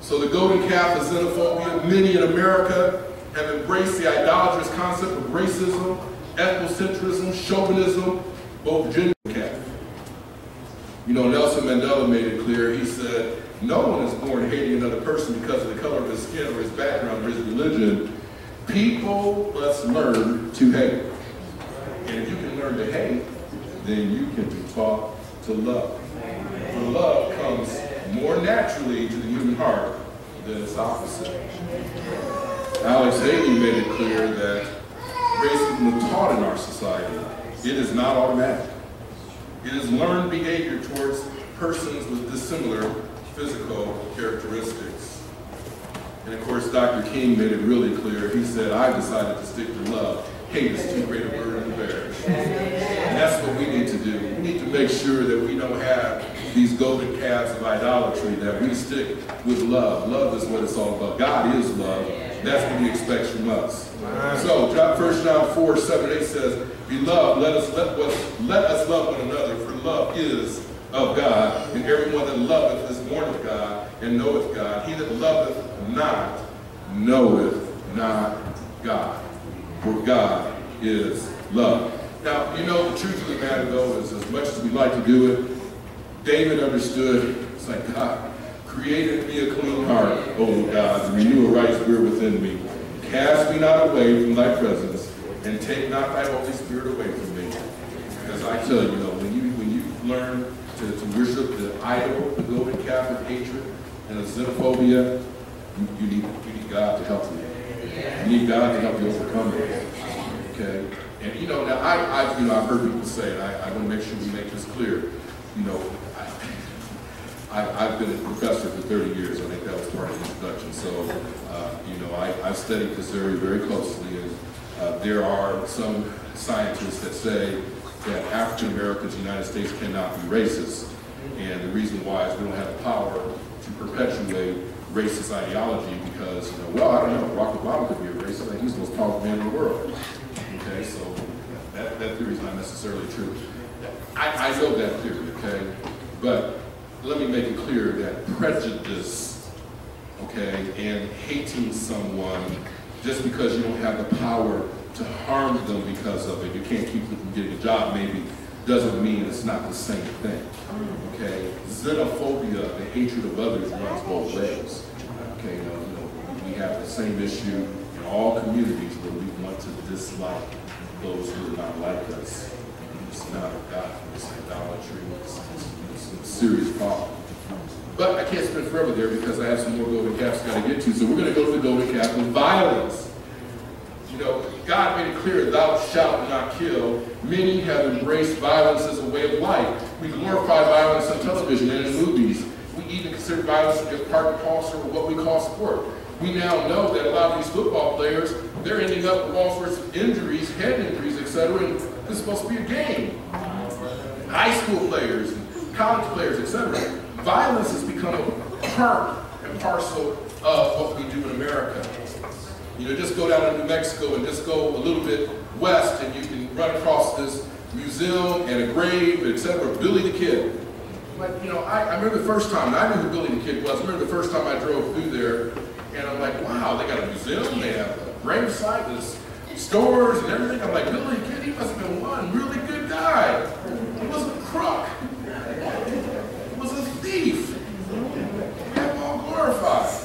So the golden calf of xenophobia, many in America have embraced the idolatrous concept of racism, ethnocentrism, chauvinism, both gender calf. You know, Nelson Mandela made it clear. He said, no one is born hating another person because of the color of his skin or his background or his religion. People must learn to hate. And if you can learn to hate, then you can be taught to love. For love comes more naturally to the human heart than its opposite. Alex Haley made it clear that racism is taught in our society. It is not automatic. It is learned behavior towards persons with dissimilar physical characteristics. And of course, Dr. King made it really clear. He said, I've decided to stick to love. Hate is too great a burden to bear. And that's what we need to do. We need to make sure that we don't have these golden calves of idolatry, that we stick with love. Love is what it's all about. God is love. That's what he expects from us. So 1 John 4:7-8 says, Beloved, let us love one another, for love is of God, and everyone that loveth is born of God and knoweth God. He that loveth not knoweth not God, for God is love. Now, you know, the truth of the matter, though, is as much as we like to do it, David understood, it's like, God, created me a clean heart, O God, renew a right spirit within me. Cast me not away from thy presence, and take not thy Holy Spirit away from me. Because I tell you, though, when you learn to worship the idol, the golden calf of hatred, and of xenophobia, you need God to help you. You need God to help you overcome it. Okay? And you know, now I've heard people say, and I want to make sure we make this clear, you know, I've been a professor for 30 years. I think that was part of the introduction. So, you know, I've studied this area very closely, and there are some scientists that say that African Americans in the United States cannot be racist. And the reason why is we don't have the power to perpetuate racist ideology because, you know, well, I don't know, Barack Obama could be a racist. I think he's the most powerful man in the world. Okay, so that theory is not necessarily true. I know that theory, okay? But let me make it clear that prejudice, okay, and hating someone just because you don't have the power to harm them because of it, you can't keep them from getting a job maybe, doesn't mean it's not the same thing, okay? Xenophobia, the hatred of others, runs both ways, okay? You know, we have the same issue in all communities where we want to dislike those who are not like us. It's not of God, it's idolatry, it's a serious problem. But I can't spend forever there because I have some more golden calves got to get to, so we're going to go to the golden calf of violence. You know, God made it clear, thou shalt not kill. Many have embraced violence as a way of life. We glorify violence on television and in movies. We even consider violence to be a part and parcel of what we call sport. We now know that a lot of these football players, they're ending up with all sorts of injuries, head injuries, etc. And this is supposed to be a game. High school players, college players, etc. Violence has become a part and parcel of what we do in America. You know, just go down to New Mexico and just go a little bit west and you can run across this museum and a grave, etc. Billy the Kid. But, you know, I remember the first time, and I knew who Billy the Kid was. I remember the first time I drove through there and I'm like, wow, they got a museum, they have a grave site, there's stores and everything. I'm like, Billy the Kid? he must have been one really good guy. He was a crook. He was a thief. We have all glorified.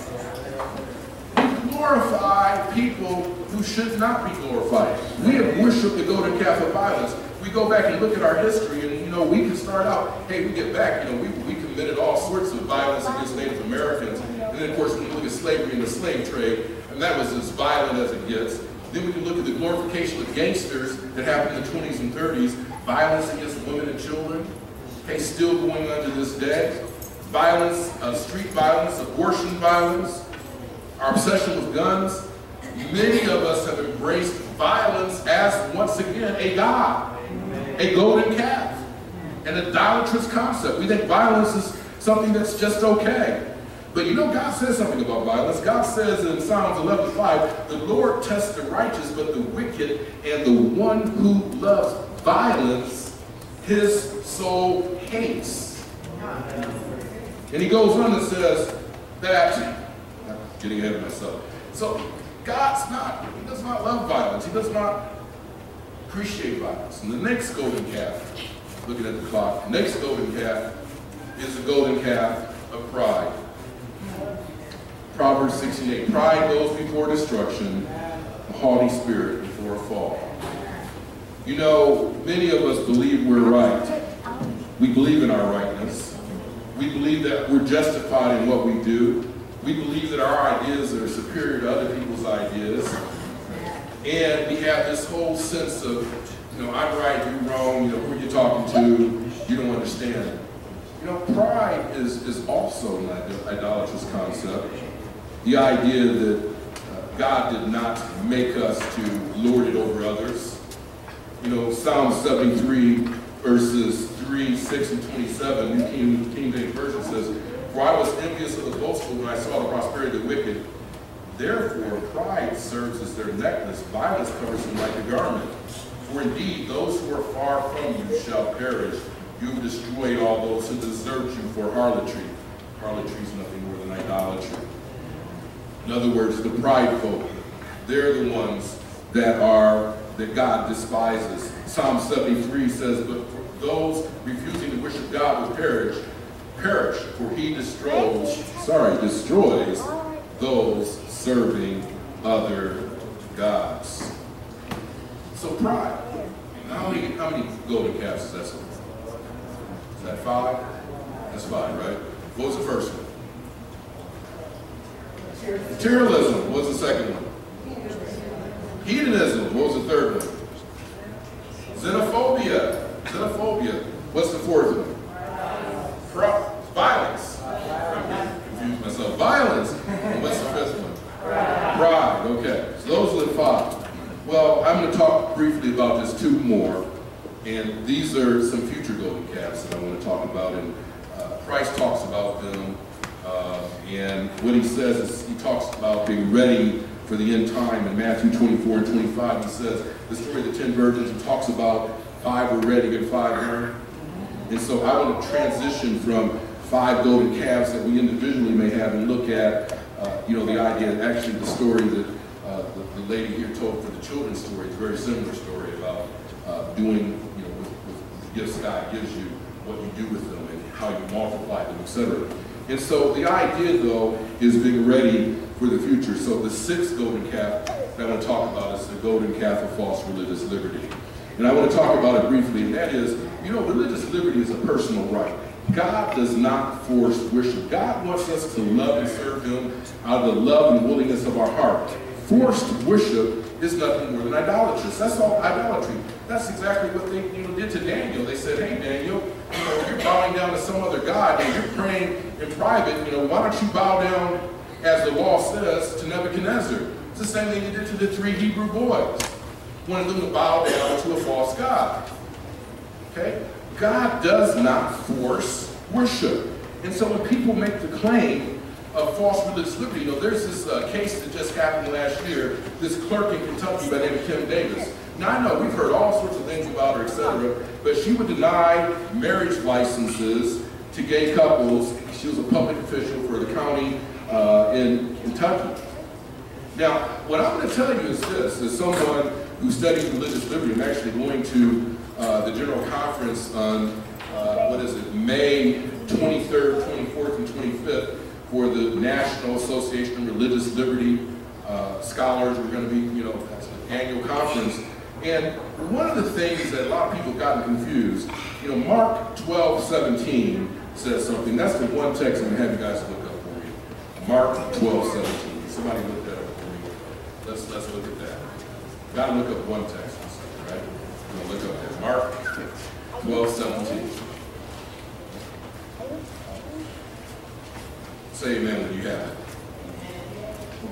We glorify people who should not be glorified. We have worshipped the golden calf of violence. We go back and look at our history, and you know, we can start out, hey, we get back, you know, we committed all sorts of violence against Native Americans. And then, of course, when you look at slavery and the slave trade, and that was as violent as it gets. Then we can look at the glorification of gangsters that happened in the 20s and 30s, violence against women and children, okay, still going on to this day, violence, street violence, abortion violence, our obsession with guns. Many of us have embraced violence as, once again, a god, a golden calf, an idolatrous concept. We think violence is something that's just okay. But you know, God says something about violence. God says in Psalms 11:5, the Lord tests the righteous, but the wicked and the one who loves violence, his soul hates. And he goes on and says that, I'm getting ahead of myself. So God's not, he does not love violence. He does not appreciate violence. And the next golden calf, looking at the clock, the next golden calf is the golden calf of pride. Proverbs 16:8, pride goes before destruction, a haughty spirit before a fall. You know, many of us believe we're right. We believe in our rightness. We believe that we're justified in what we do. We believe that our ideas are superior to other people's ideas. And we have this whole sense of, you know, I'm right, you're wrong, you know, who you're talking to, you don't understand. You know, pride is also an idolatrous concept. The idea that God did not make us to lord it over others. You know, Psalm 73, verses 3, 6, and 27, King James Version says, for I was envious of the boastful when I saw the prosperity of the wicked. Therefore, pride serves as their necklace. Violence covers them like a garment. For indeed, those who are far from you shall perish. You have destroyed all those who desert you for harlotry. Harlotry is nothing more than idolatry. In other words, the prideful, they're the ones that God despises. Psalm 73 says, but for those refusing to worship God will perish, for he destroys those serving other gods. So pride. How many golden calves is that? Is that five? That's five, right? What was the first one? Materialism was the second one. Hedonism was the third one. Xenophobia was the fourth one. Violence. I confused myself. Violence. What's the fifth one? Pride. Okay. So those are the five. Well, I'm going to talk briefly about just two more, and these are some future golden calves that I want to talk about, and Christ talks about them. And what he says is, he talks about being ready for the end time in Matthew 24 and 25. He says, the story of the 10 virgins, he talks about five were ready and five weren't. And so I want to transition from five golden calves that we individually may have and look at, you know, the idea, actually the story that the lady here told for the children's story. It's a very similar story about doing, you know, with the gifts God gives you, what you do with them and how you multiply them, etc. And so the idea, though, is being ready for the future. So the sixth golden calf that I want to talk about is the golden calf of false religious liberty. And I want to talk about it briefly, and that is, you know, religious liberty is a personal right. God does not force worship. God wants us to love and serve him out of the love and willingness of our heart. Forced worship is nothing more than idolatrous. That's all idolatry. That's exactly what they did to Daniel. They said, hey, Daniel, you know, you're bowing down to some other god and you're praying in private. You know, why don't you bow down, as the law says, to Nebuchadnezzar? It's the same thing you did to the three Hebrew boys. Wanted them to bow down to a false god. Okay? God does not force worship. And so when people make the claim of false religious liberty, you know, there's this case that just happened last year, this clerk in Kentucky by the name of Kim Davis. Now, I know we've heard all sorts of things about her, etc., but she would deny marriage licenses to gay couples. She was a public official for the county in Kentucky. Now, what I'm going to tell you is this, as someone who studies religious liberty. I'm actually going to the general conference on, May 23rd, 24th, and 25th for the National Association of Religious Liberty Scholars. We're going to be, that's an annual conference. And one of the things that a lot of people have gotten confused, Mark 12:17 says something. That's the one text I'm going to have you guys look up for me. Mark 12:17. Somebody look that up for me. Let's look at that. Got to look up one text, right? We're going to look up that. Mark 12:17. Say amen when you have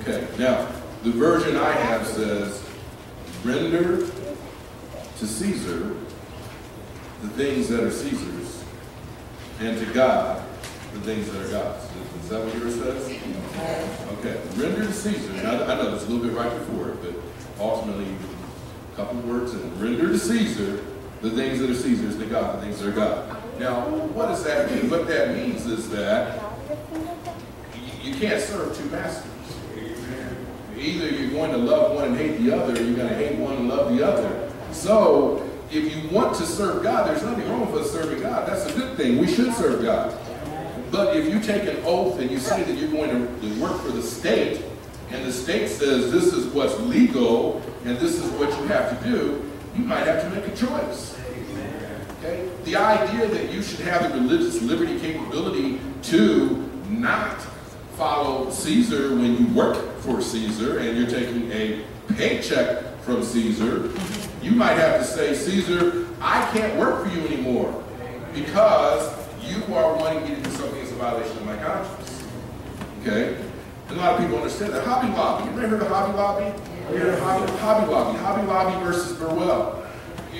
it. Okay, now, the version I have says, render to Caesar the things that are Caesar's, and to God the things that are God's. Is that what yours says? Okay, render to Caesar. Now, I know it's a little bit right before it, but ultimately, a couple words in. Render to Caesar the things that are Caesar's, to God the things that are God. Now, what does that mean? What that means is that you can't serve two masters. Either you're going to love one and hate the other, or you're going to hate one and love the other. So, if you want to serve God, there's nothing wrong with us serving God. That's a good thing. We should serve God. But if you take an oath and you say that you're going to work for the state, and the state says this is what's legal, and this is what you have to do, you might have to make a choice. Okay? The idea that you should have the religious liberty capability to not follow Caesar when you work for Caesar and you're taking a paycheck from Caesar, you might have to say, Caesar, I can't work for you anymore because you are wanting me to do something that's a violation of my conscience. Okay? And a lot of people understand that. Hobby Lobby. You ever heard of Hobby Lobby? You heard of Hobby Lobby? Hobby Lobby versus Burwell.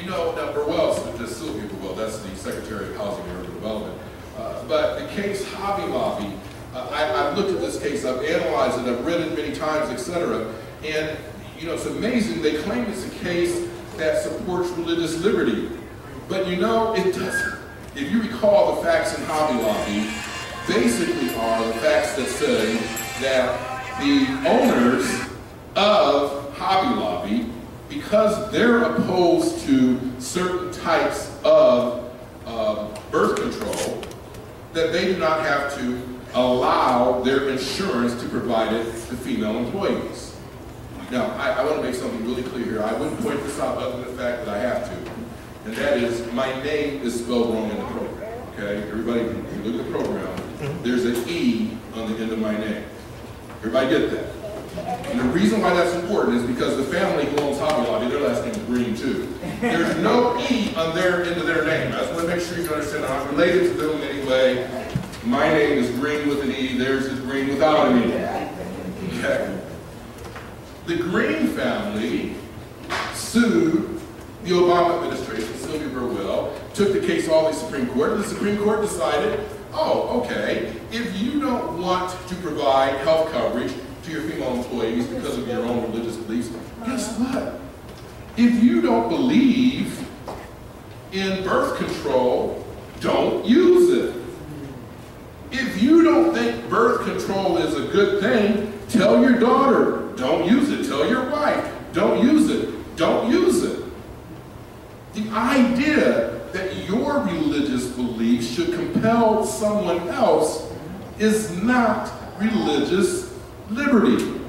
Now Burwell's just Sylvia Burwell. That's the Secretary of Housing and Urban Development. But the case Hobby Lobby, I've looked at this case, I've analyzed it, I've read it many times, etc. And, it's amazing, they claim it's a case that supports religious liberty. But, it doesn't. If you recall the facts in Hobby Lobby, basically are the facts that say that the owners of Hobby Lobby, because they're opposed to certain types of birth control, that they do not have to allow their insurance to provide it to female employees. Now, I want to make something really clear here. I wouldn't point this out other than the fact that I have to. And that is, my name is spelled wrong in the program, okay? Everybody, if you look at the program, there's an E on the end of my name. Everybody get that? And the reason why that's important is because the family who owns Hobby Lobby, their last name is Green too. There's no E on their end of their name. I just want to make sure you understand that I'm related to them in any way. My name is Green with an E, theirs is Green without an E. Okay. The Green family sued the Obama administration, Sylvia Burwell, took the case all the Supreme Court, and the Supreme Court decided, oh, okay, if you don't want to provide health coverage to your female employees because of your own religious beliefs, guess what? If you don't believe in birth control, don't use it. If you don't think birth control is a good thing, tell your daughter, don't use it. Tell your wife, don't use it. Don't use it. The idea that your religious beliefs should compel someone else is not religious liberty.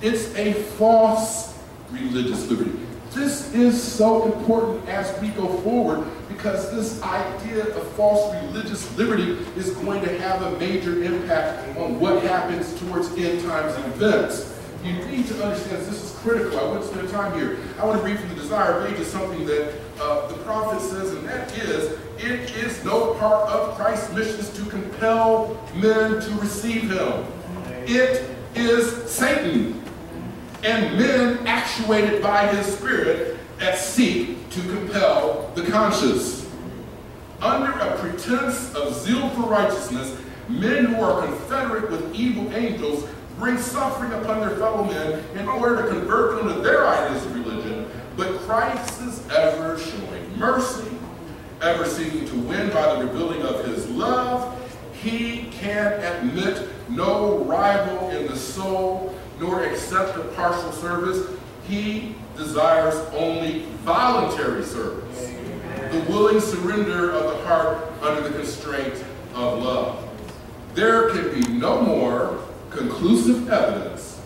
It's a false religious liberty. This is so important as we go forward, because this idea of false religious liberty is going to have a major impact on what happens towards end times and events. You need to understand this is critical. I wouldn't spend time here. I want to read from the Desire of Ages something that the prophet says, and that is, it is no part of Christ's missions to compel men to receive him. It is Satan and men actuated by his spirit that seek to compel the conscience. Under a pretense of zeal for righteousness, men who are confederate with evil angels bring suffering upon their fellow men in order to convert them to their ideas of religion, but Christ is ever showing mercy, ever seeking to win by the revealing of his love. He can admit no rival in the soul, nor accept a partial service, He desires only voluntary service, the willing surrender of the heart under the constraint of love. There can be no more conclusive evidence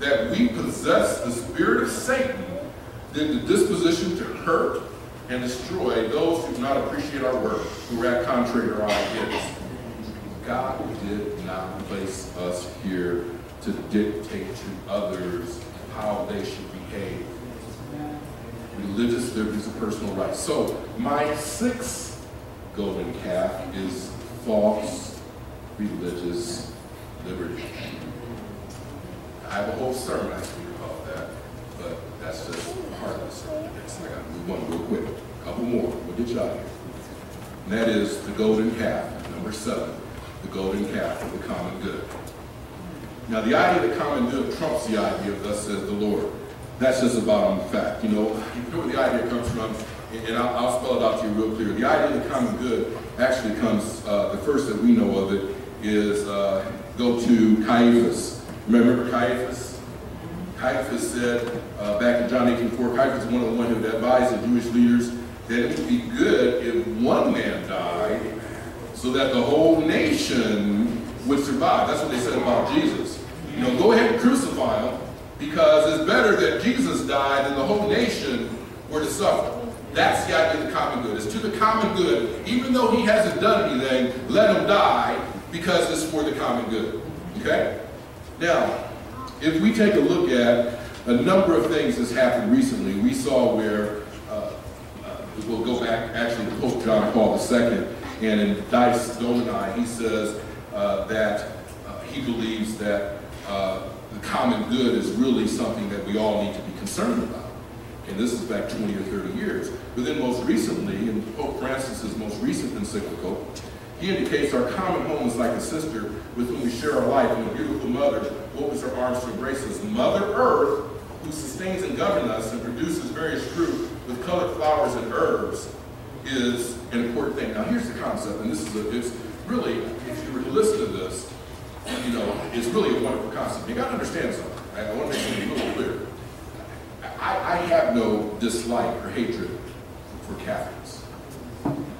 that we possess the spirit of Satan than the disposition to hurt and destroy those who do not appreciate our work, who act contrary to our ideas. God did not place us here to dictate to others how they should behave. Religious liberties and personal rights. So my sixth golden calf is false religious liberty. I have a whole sermon I speak about that, but that's just part of the sermon. I got to move on real quick. A couple more. We'll get you out of here. And that is the golden calf, number 7. The golden calf of the common good. Now the idea of the common good trumps the idea of thus says the Lord. That's just a bottom fact. You know where the idea comes from, and I'll spell it out to you real clear. The idea of the common good actually comes, the first that we know of it is, go to Caiaphas. Remember Caiaphas? Caiaphas said, back in John 18:4, Caiaphas is one of the ones who advised the Jewish leaders that it would be good if one man died so that the whole nation would survive. That's what they said about Jesus. You know, go ahead and crucify him, because it's better that Jesus died than the whole nation were to suffer. That's the idea of the common good. It's to the common good. Even though he hasn't done anything, let him die because it's for the common good. Okay? Now, if we take a look at a number of things that's happened recently, we saw where, we'll go back actually to Pope John Paul II, and in Dice Domini, he says that he believes that the common good is really something that we all need to be concerned about. And this is back 20 or 30 years. But then most recently, in Pope Francis's most recent encyclical, he indicates our common home is like a sister with whom we share our life, and a beautiful mother opens her arms to embrace us. Mother Earth, who sustains and governs us and produces various fruit with colored flowers and herbs, is an important thing. Now here's the concept, and this is it's really, if you were to listen to this, you know, it's really a wonderful concept. You got to understand something. I want to make it a little clear. I have no dislike or hatred for Catholics.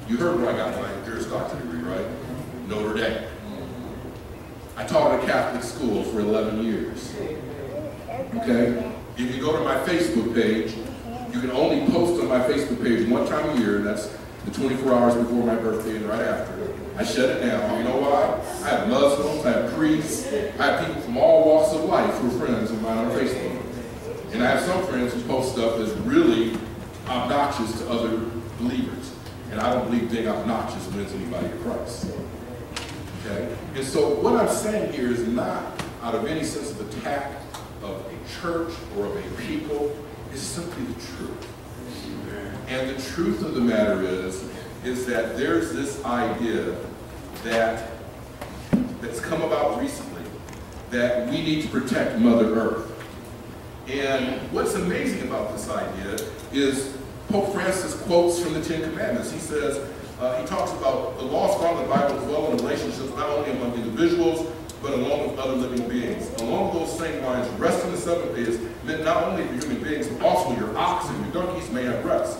You heard where I got my Juris Doctor degree, right? Notre Dame. I taught at a Catholic school for 11 years. Okay? If you go to my Facebook page, you can only post on my Facebook page one time a year, and that's the 24 hours before my birthday and right after. I shut it down. You know why? I have Muslims, I have priests, I have people from all walks of life who are friends of mine on Facebook. And I have some friends who post stuff that's really obnoxious to other believers. And I don't believe being obnoxious wins anybody to Christ. Okay? And so what I'm saying here is not out of any sense of attack of a church or of a people. It's simply the truth. And the truth of the matter is that there's this idea that's come about recently that we need to protect Mother Earth. And what's amazing about this idea is Pope Francis quotes from the Ten Commandments. He says, he talks about the laws found in the Bible as well in relationships not only among individuals, but along with other living beings. Along those same lines, rest on the seventh day is meant not only for human beings, but also your oxen, your donkeys may have rest.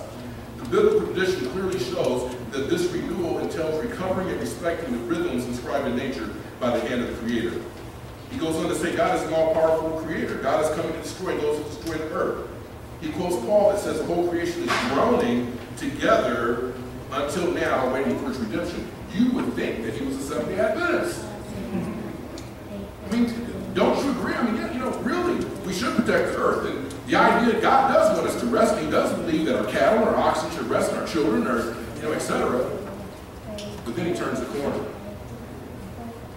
The biblical tradition clearly shows that this renewal entails recovering and respecting the rhythms inscribed in nature by the hand of the Creator. He goes on to say, God is an all-powerful Creator. God is coming to destroy those who destroy the earth. He quotes Paul that says, the whole creation is groaning together until now, waiting for its redemption. You would think that he was a Seventh-day Adventist. I mean, don't you agree? I mean, yeah, you know, really, we should protect the earth. And the idea that God does want us to rest, he does believe that our cattle, our oxen should rest, and our children, or, you know, etc. But then he turns the corner.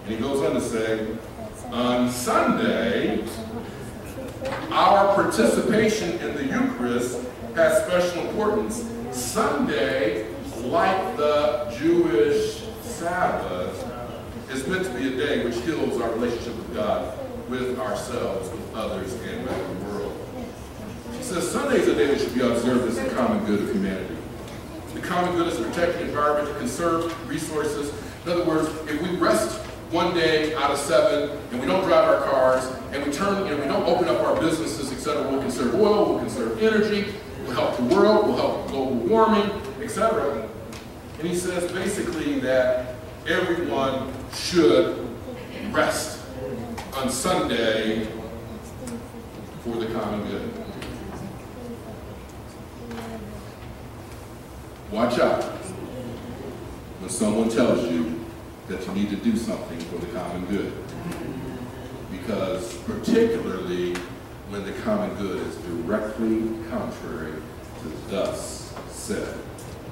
And he goes on to say, on Sunday, our participation in the Eucharist has special importance. Sunday, like the Jewish Sabbath, is meant to be a day which heals our relationship with God, with ourselves, with others, and with the world. She says Sunday is a day that should be observed as the common good of humanity. The common good is to protect the environment, to conserve resources. In other words, if we rest one day out of seven, and we don't drive our cars, and we turn, you know, we don't open up our businesses, etc. We'll conserve oil, we'll conserve energy, we'll help the world, we'll help global warming, etc. And he says basically that everyone should rest on Sunday for the common good. Watch out when someone tells you that you need to do something for the common good. Because particularly when the common good is directly contrary to thus said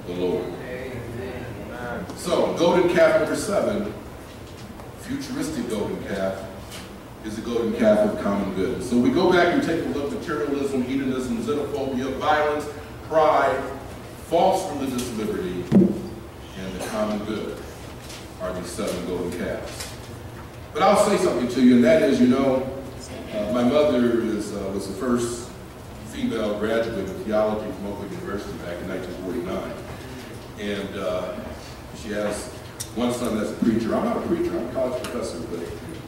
the Lord. Amen. So, golden calf number 7, futuristic golden calf, is the golden calf of common good. So we go back and take a look: materialism, hedonism, xenophobia, violence, pride, false religious liberty, and the common good are these 7 golden calves. But I'll say something to you, and that is, you know, my mother was the first female graduate of theology from Oakland University back in 1949. And she has one son that's a preacher. I'm not a preacher, I'm a college professor, but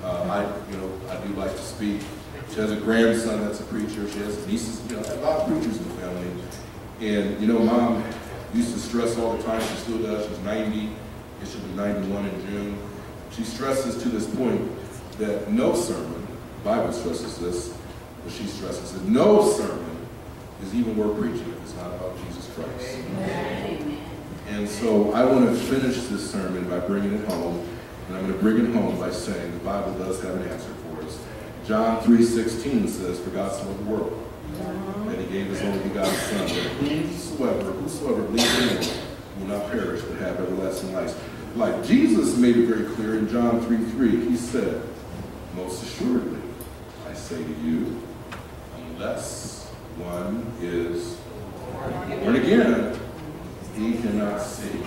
I do like to speak. She has a grandson that's a preacher. She has nieces, you know, a lot of preachers in the family. And, you know, Mom used to stress all the time, she still does, she's 90, and she'll be 91 in June. She stresses to this point that no sermon, the Bible stresses this, but she stresses that no sermon is even worth preaching if it's not about Jesus Christ. Amen. And so I want to finish this sermon by bringing it home, and I'm going to bring it home by saying the Bible does have an answer for us. John 3:16 says, "For God so loved the world, that he gave his only begotten Son, that whosoever believes in him will not perish, but have everlasting life." Like Jesus made it very clear in John 3:3, he said, "Most assuredly, I say to you, unless one is born again, he cannot see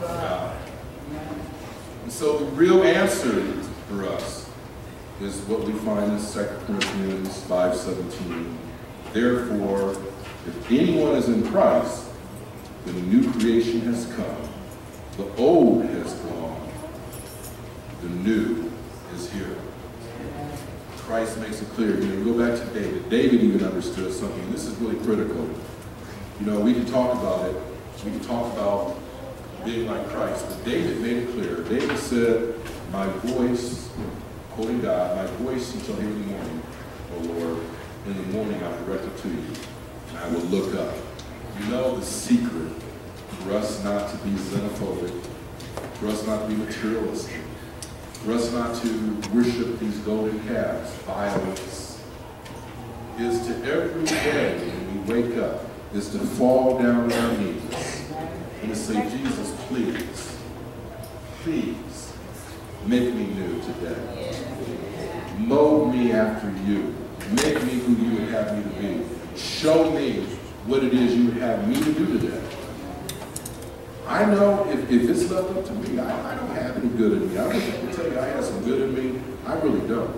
God." And so the real answer for us is what we find in 2 Corinthians 5:17. "Therefore, if anyone is in Christ, then a new creation has come. The old has gone. The new is here." Christ makes it clear. You know, you go back to David. David even understood something. This is really critical. You know, we can talk about it. We can talk about being like Christ. But David made it clear. David said, "My voice," quoting God, "my voice you shall hear in the morning, O Lord. In the morning I will direct it to you, and I will look up." You know the secret for us not to be xenophobic, for us not to be materialistic, for us not to worship these golden calves, violence, is to every day when we wake up, is to fall down on our knees and to say, "Jesus, please, please, make me new today. Mold me after you. Make me who you would have me to be. Show me what it is you would have me to do today. I know if it's left up to me, I don't have any good in me. I can tell you I have some good in me. I really don't.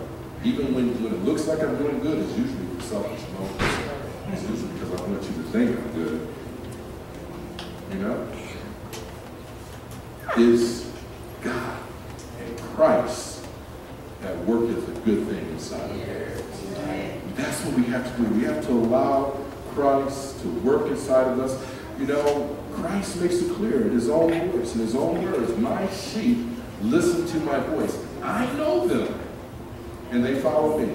Even when it looks like I'm doing good, it's usually for selfish motives. It's usually because I want you to think I'm good. You know? Is God and Christ that worketh a good thing inside of us." That's what we have to do. We have to allow Christ to work inside of us. You know, Christ makes it clear in his own words, in his own words, "My sheep listen to my voice. I know them, and they follow me.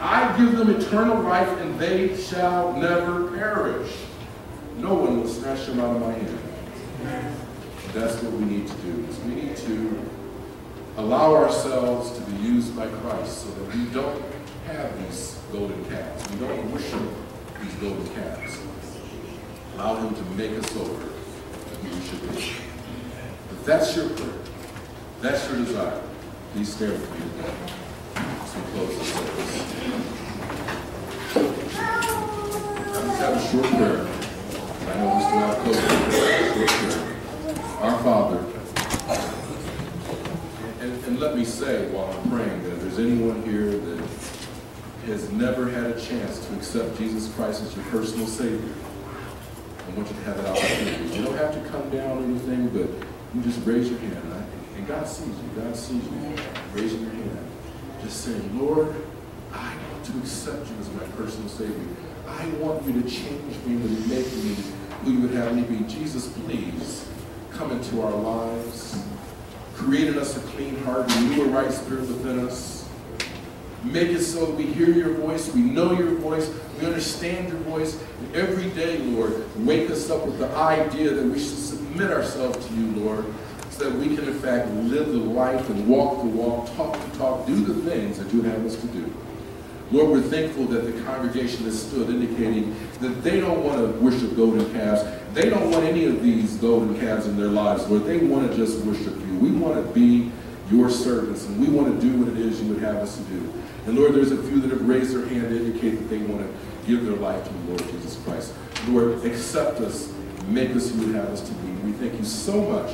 I give them eternal life, and they shall never perish. No one will snatch them out of my hand." That's what we need to do. We need to allow ourselves to be used by Christ so that we don't have these golden calves. We don't worship these golden calves. Allow him to make us over to who we should be. If that's your prayer, that's your desire, please stand with me today as we close the service. I'm just having a short prayer. I know we still have COVID, but short prayer. Our Father. And let me say while I'm praying that if there's anyone here that has never had a chance to accept Jesus Christ as your personal Savior, I want you to have that opportunity. You don't have to come down or anything, but you just raise your hand. And God sees you. God sees you. Raising your hand. Just saying, Lord, I want to accept you as my personal Savior. I want you to change me and make me who you would have me be. Jesus, please come into our lives. Created us a clean heart, renew a right spirit within us. Make it so that we hear your voice, we know your voice, we understand your voice. And every day, Lord, wake us up with the idea that we should submit ourselves to you, Lord, so that we can, in fact, live the life and walk the walk, talk the talk, do the things that you have us to do. Lord, we're thankful that the congregation has stood, indicating that they don't want to worship golden calves. They don't want any of these golden calves in their lives, Lord. They want to just worship you. We want to be your servants, and we want to do what it is you would have us to do. And Lord, there's a few that have raised their hand to indicate that they want to give their life to the Lord Jesus Christ. Lord, accept us, make us who you would have us to be. We thank you so much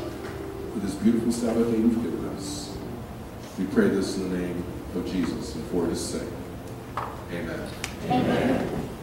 for this beautiful Sabbath day you've given us. We pray this in the name of Jesus and for his sake. Amen. Amen.